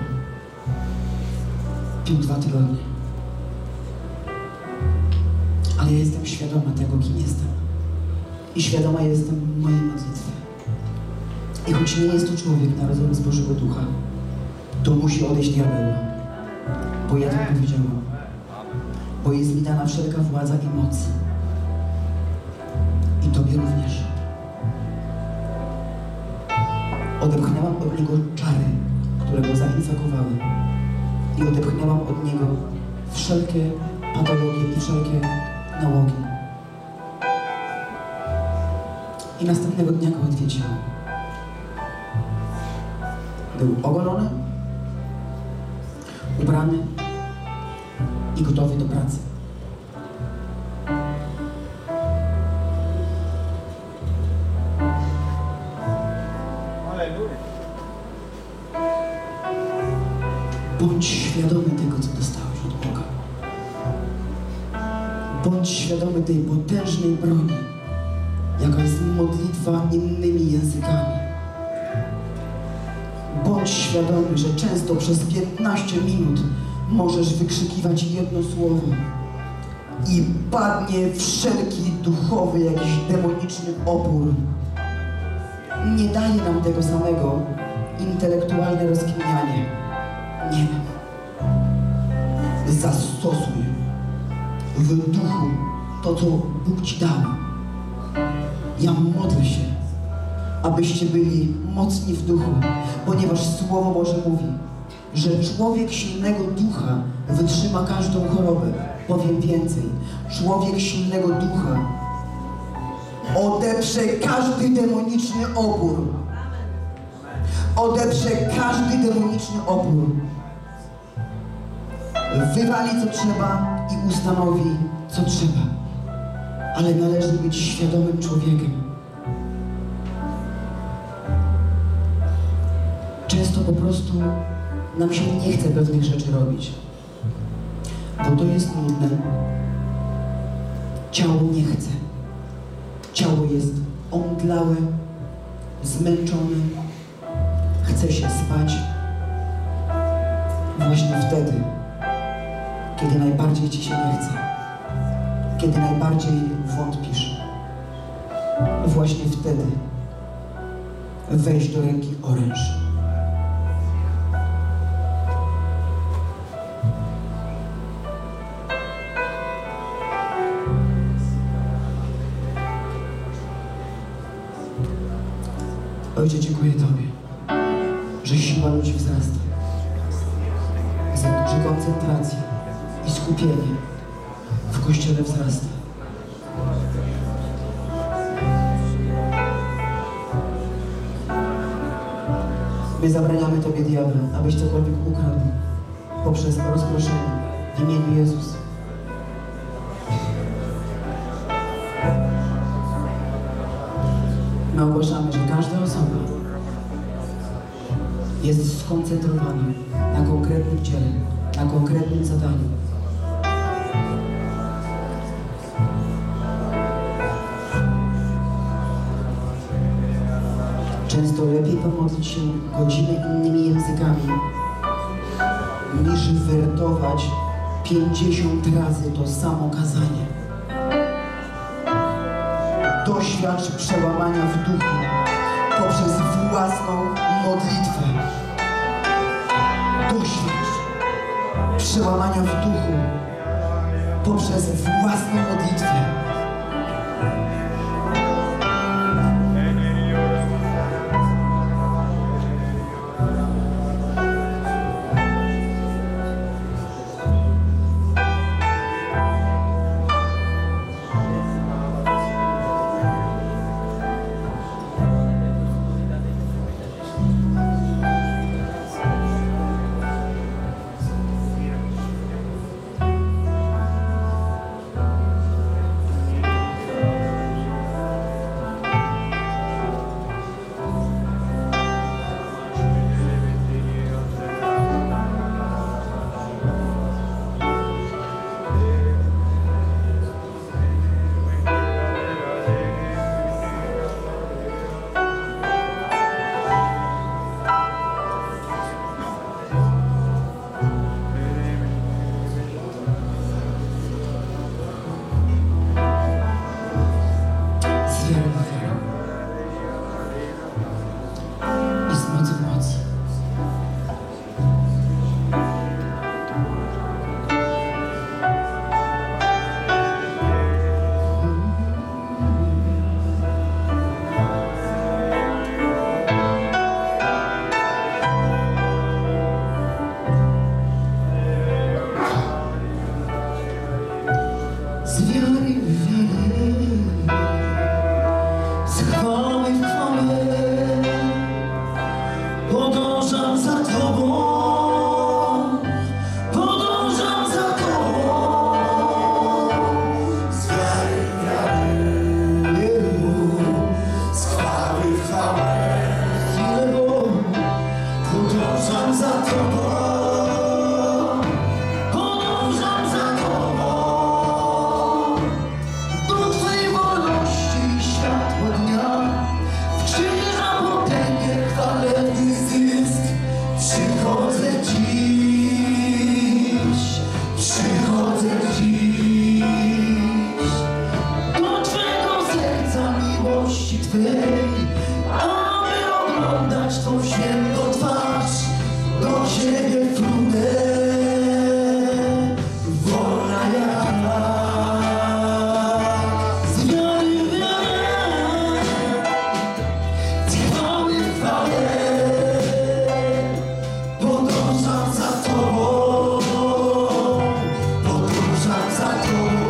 Pił dwa tygodnie. Ale ja jestem świadoma tego, kim jestem. I świadoma jestem mojej modlitwy. I choć nie jest to człowiek narodzony z Bożego Ducha, to musi odejść diabeł. Bo ja tak powiedziałam. Bo jest mi dana wszelka władza i moc. I Tobie również. Odepchnęłam od niego czary, które go zainfekowały. I odepchnęłam od niego wszelkie patologie i wszelkie nałogi. I następnego dnia go odwiedziłam. Był ogolony, ubrany i gotowy do pracy. Bądź świadomy tego, co dostałeś od Boga. Bądź świadomy tej potężnej broni, jaka jest modlitwa innymi językami. Bądź świadomy, że często przez piętnaście minut możesz wykrzykiwać jedno słowo i padnie wszelki duchowy, jakiś demoniczny opór. Nie daje nam tego samego intelektualne rozkminianie. Nie. Zastosuj w duchu to, co Bóg ci dał. Ja modlę się, abyście byli mocni w duchu, ponieważ Słowo Boże mówi, że człowiek silnego ducha wytrzyma każdą chorobę. Powiem więcej, człowiek silnego ducha odeprze każdy demoniczny opór. Odeprze każdy demoniczny opór. Wywali co trzeba i ustanowi co trzeba. Ale należy być świadomym człowiekiem. Często po prostu nam się nie chce pewnych rzeczy robić, bo to jest nudne. Ciało nie chce. Ciało jest omdlałe, zmęczone, chce się spać. Właśnie wtedy, kiedy najbardziej ci się nie chce, kiedy najbardziej wątpisz, właśnie wtedy weź do ręki oręż. Ojcze, dziękuję Tobie, że siła ludzi wzrasta, że koncentracja i skupienie w Kościele wzrasta. My zabraniamy Tobie, diable, abyś cokolwiek ukradł poprzez rozproszenie w imieniu Jezusa. My ogłaszamy, że każda osoba jest skoncentrowana na konkretnym ciele, na konkretnym zadaniu. Często lepiej pomodlić się godzinę innymi językami, niż wertować pięćdziesiąt razy to samo kazanie. Doświadcz przełamania w duchu poprzez własną modlitwę. Doświadcz przełamania w duchu poprzez własną modlitwę. Podążam za Tobą, Podążam za Tobą, podążam za Tobą.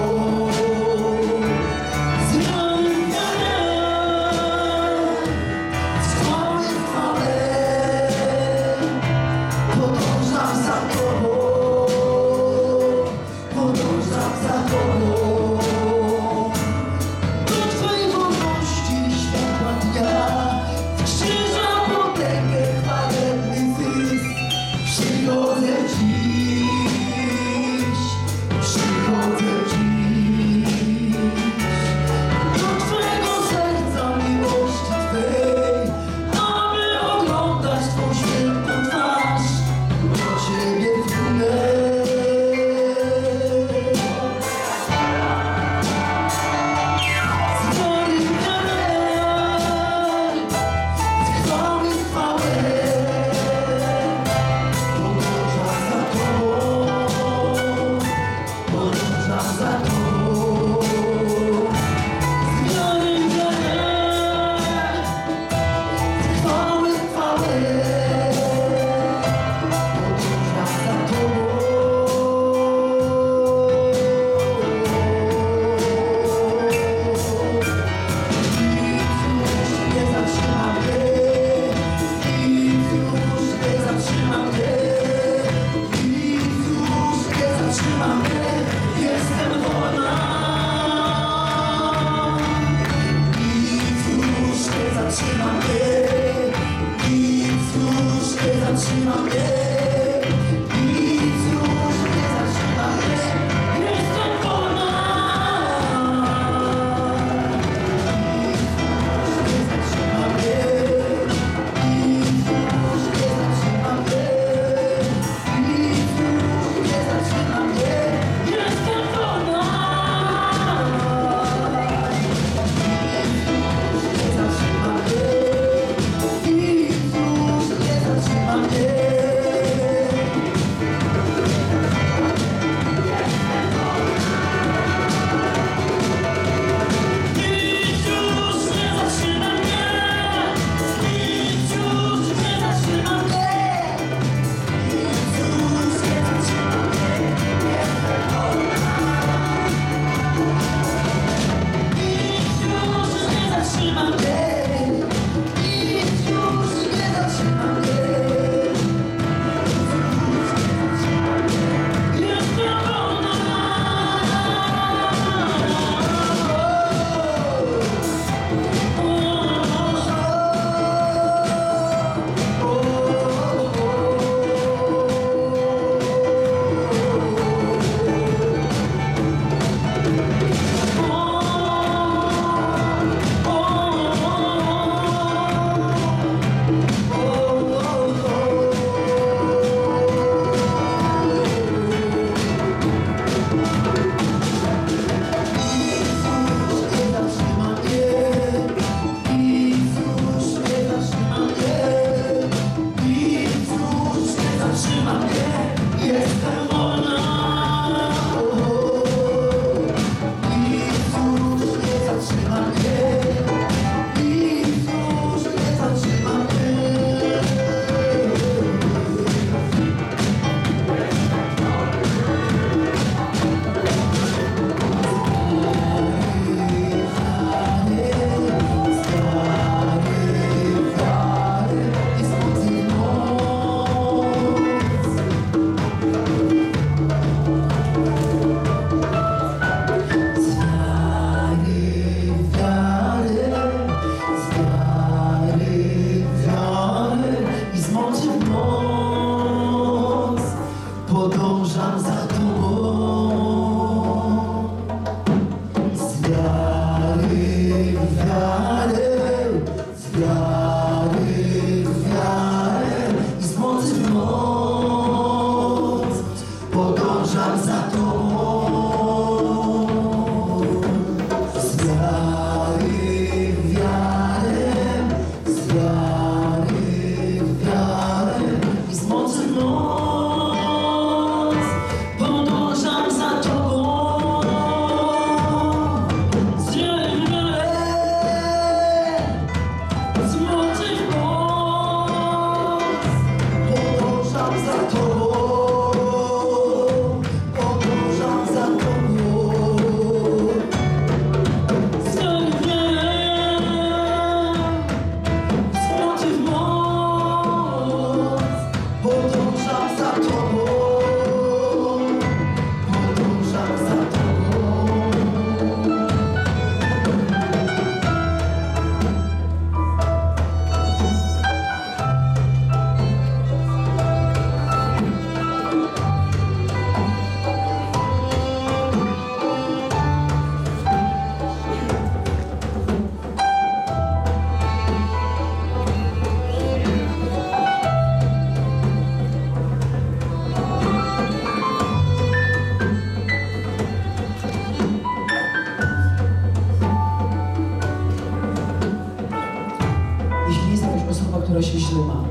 trzyma.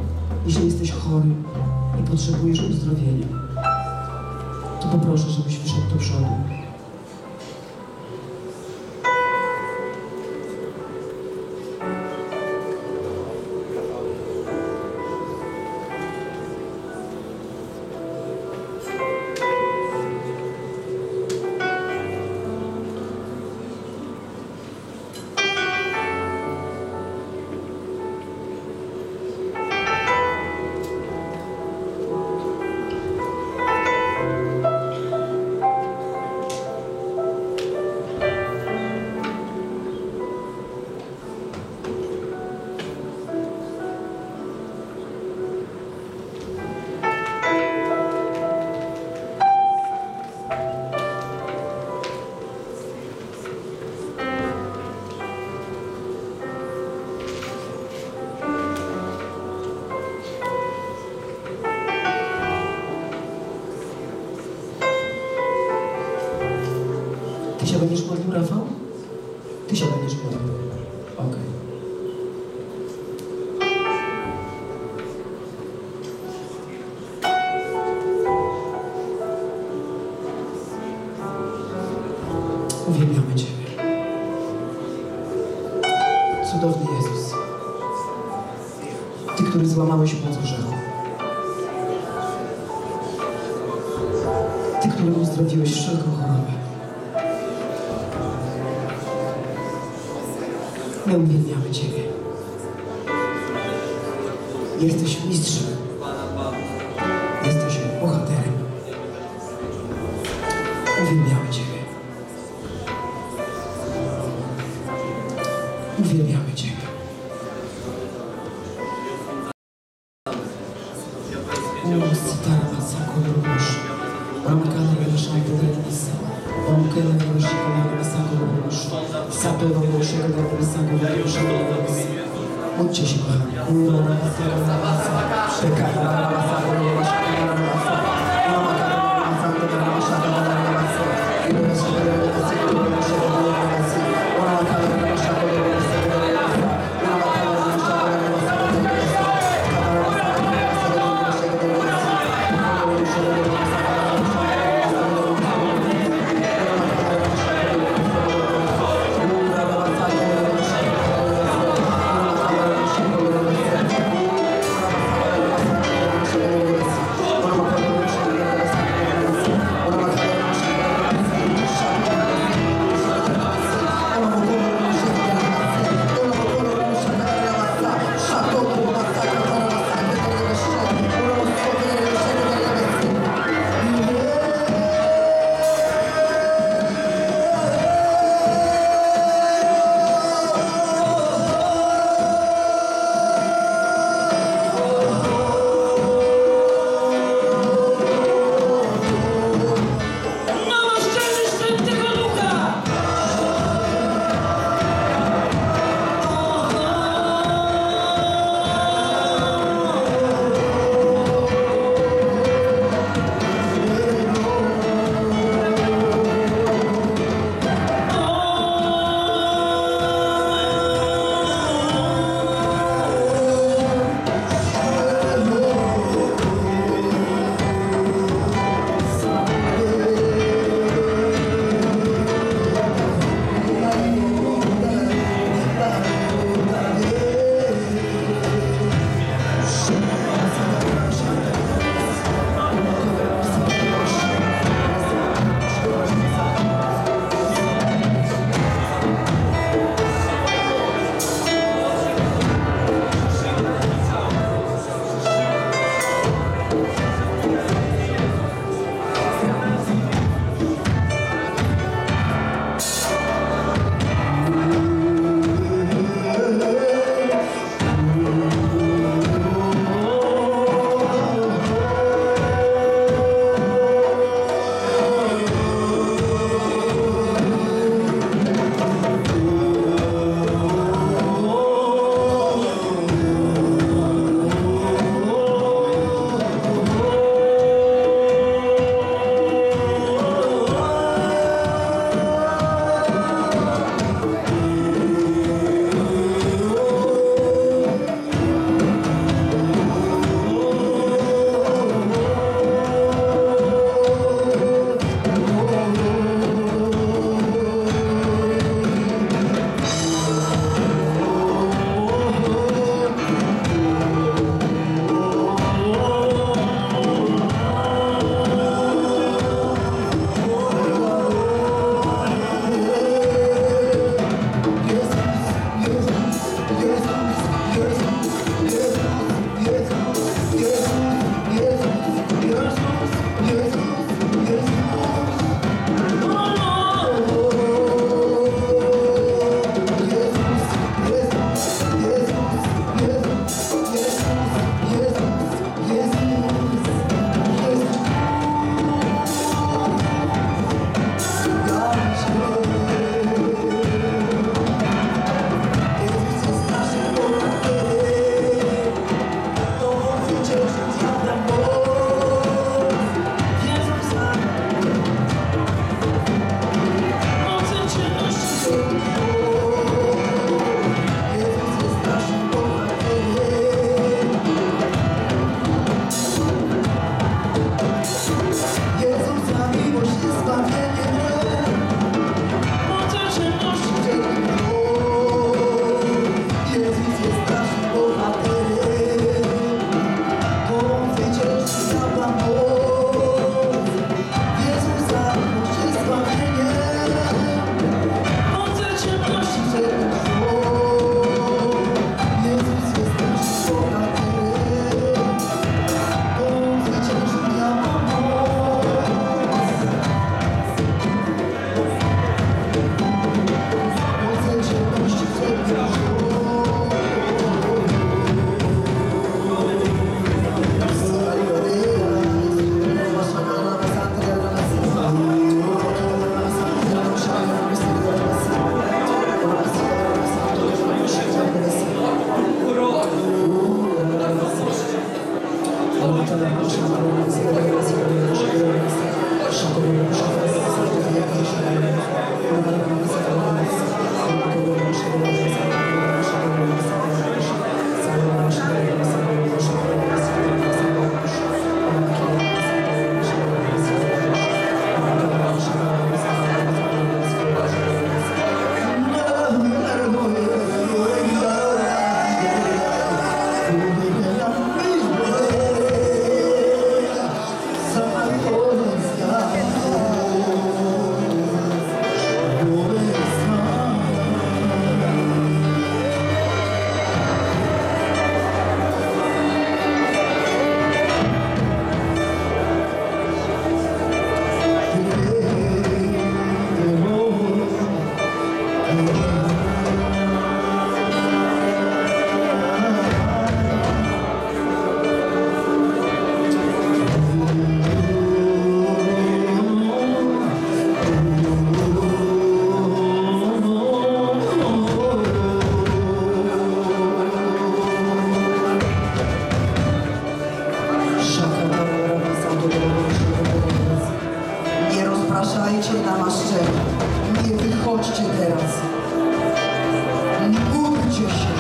Jeżeli jesteś chory i potrzebujesz uzdrowienia, to poproszę, żebyś wyszedł do przodu. Będziesz modlił, Rafał? Ty się będziesz modlił. Okej. Okay. Uwielbiamy Ciebie. Cudowny Jezus. Ty, który złamałeś moc grzechu. Ty, który uzdrowiłeś wszelką chorobę. My uwielbiamy Ciebie. Jesteś mistrzem. Jesteś bohaterem. Uwielbiamy Ciebie. Uwielbiamy Ciebie. Módlcie się, Panie. Thank you. wychodźcie, nie wychodźcie teraz. Nie bójcie się.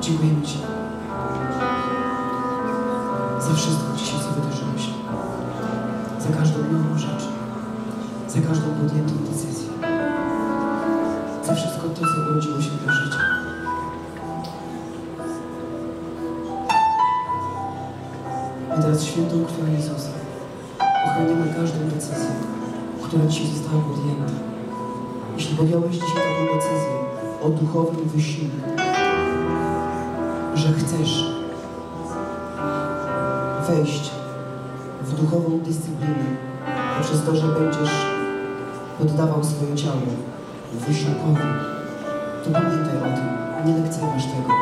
Dziękujemy Ci za wszystko dzisiaj, co wydarzyło się, za każdą miłą rzecz, za każdą podjętą decyzję, za wszystko to, co urodziło się do życia. I teraz świętą krwią Jezusa ochroniamy każdą decyzję, która dzisiaj została podjęta. Jeśli podjąłeś dzisiaj taką decyzję o duchowym wysiłku, że chcesz wejść w duchową dyscyplinę poprzez to, że będziesz poddawał swoje ciało wysiłkowi, to pamiętaj o tym, nie lekceważ tego.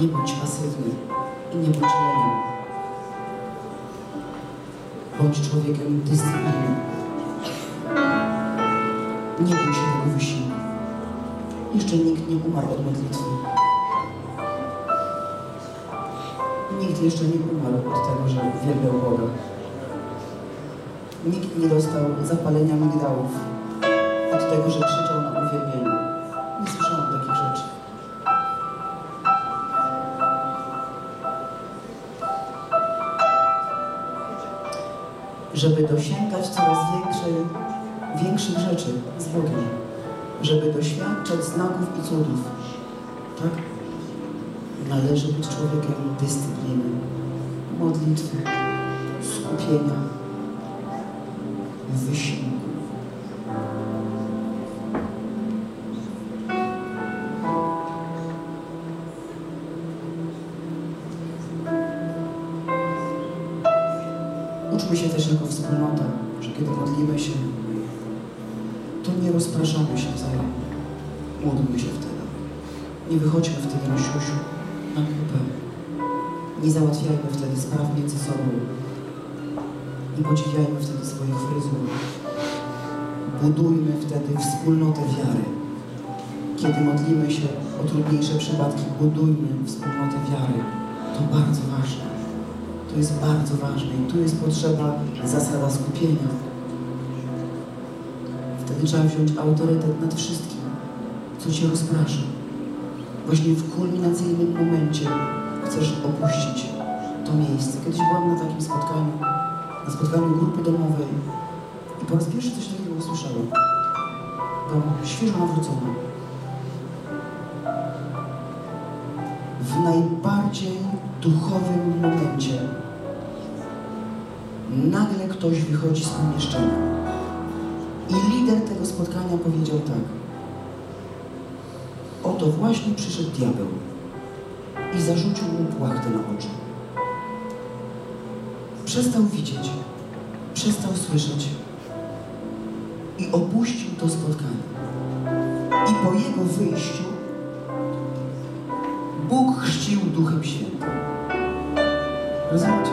Nie bądź pasywny i nie bądź leniem. Bądź człowiekiem dyscypliny. Nie bój się tego wysiłku. Jeszcze nikt nie umarł od modlitwy. Nikt jeszcze nie umarł od tego, że uwielbiał Boga. Nikt nie dostał zapalenia migdałów od tego, że krzyczał na uwielbieniu. Nie słyszałam takich rzeczy. Żeby dosięgać coraz większej większych rzeczy z Bogiem, żeby doświadczać znaków i cudów, tak? Należy być człowiekiem dyscypliny, modlitwy, skupienia, wysiłku. Uczmy się też jako wspólnota, że kiedy modlimy się, to nie rozpraszamy się wzajemnie. Módlmy się wtedy. Nie wychodźmy wtedy na siusiu, na kupę. Nie załatwiajmy wtedy spraw między sobą. Nie podziwiajmy wtedy swoich fryzur. Budujmy wtedy wspólnotę wiary. Kiedy modlimy się o trudniejsze przypadki, budujmy wspólnotę wiary. To bardzo ważne. To jest bardzo ważne i tu jest potrzeba zasada skupienia. Trzeba wziąć autorytet nad wszystkim, co Cię rozprasza. Właśnie w kulminacyjnym momencie chcesz opuścić to miejsce. Kiedyś byłam na takim spotkaniu, na spotkaniu grupy domowej i po raz pierwszy coś takiego usłyszałam. Byłam świeżo nawrócona. W najbardziej duchowym momencie nagle ktoś wychodzi z pomieszczenia. I lider tego spotkania powiedział tak. Oto właśnie przyszedł diabeł i zarzucił mu płachtę na oczy. Przestał widzieć, przestał słyszeć i opuścił to spotkanie. I po jego wyjściu Bóg chrzcił Duchem Świętym. Rozumiecie?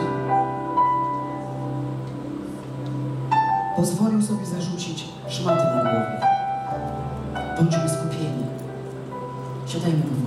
Pozwolił sobie zarzucić szmaty na głowę. Bądźmy skupieni. Siadajmy.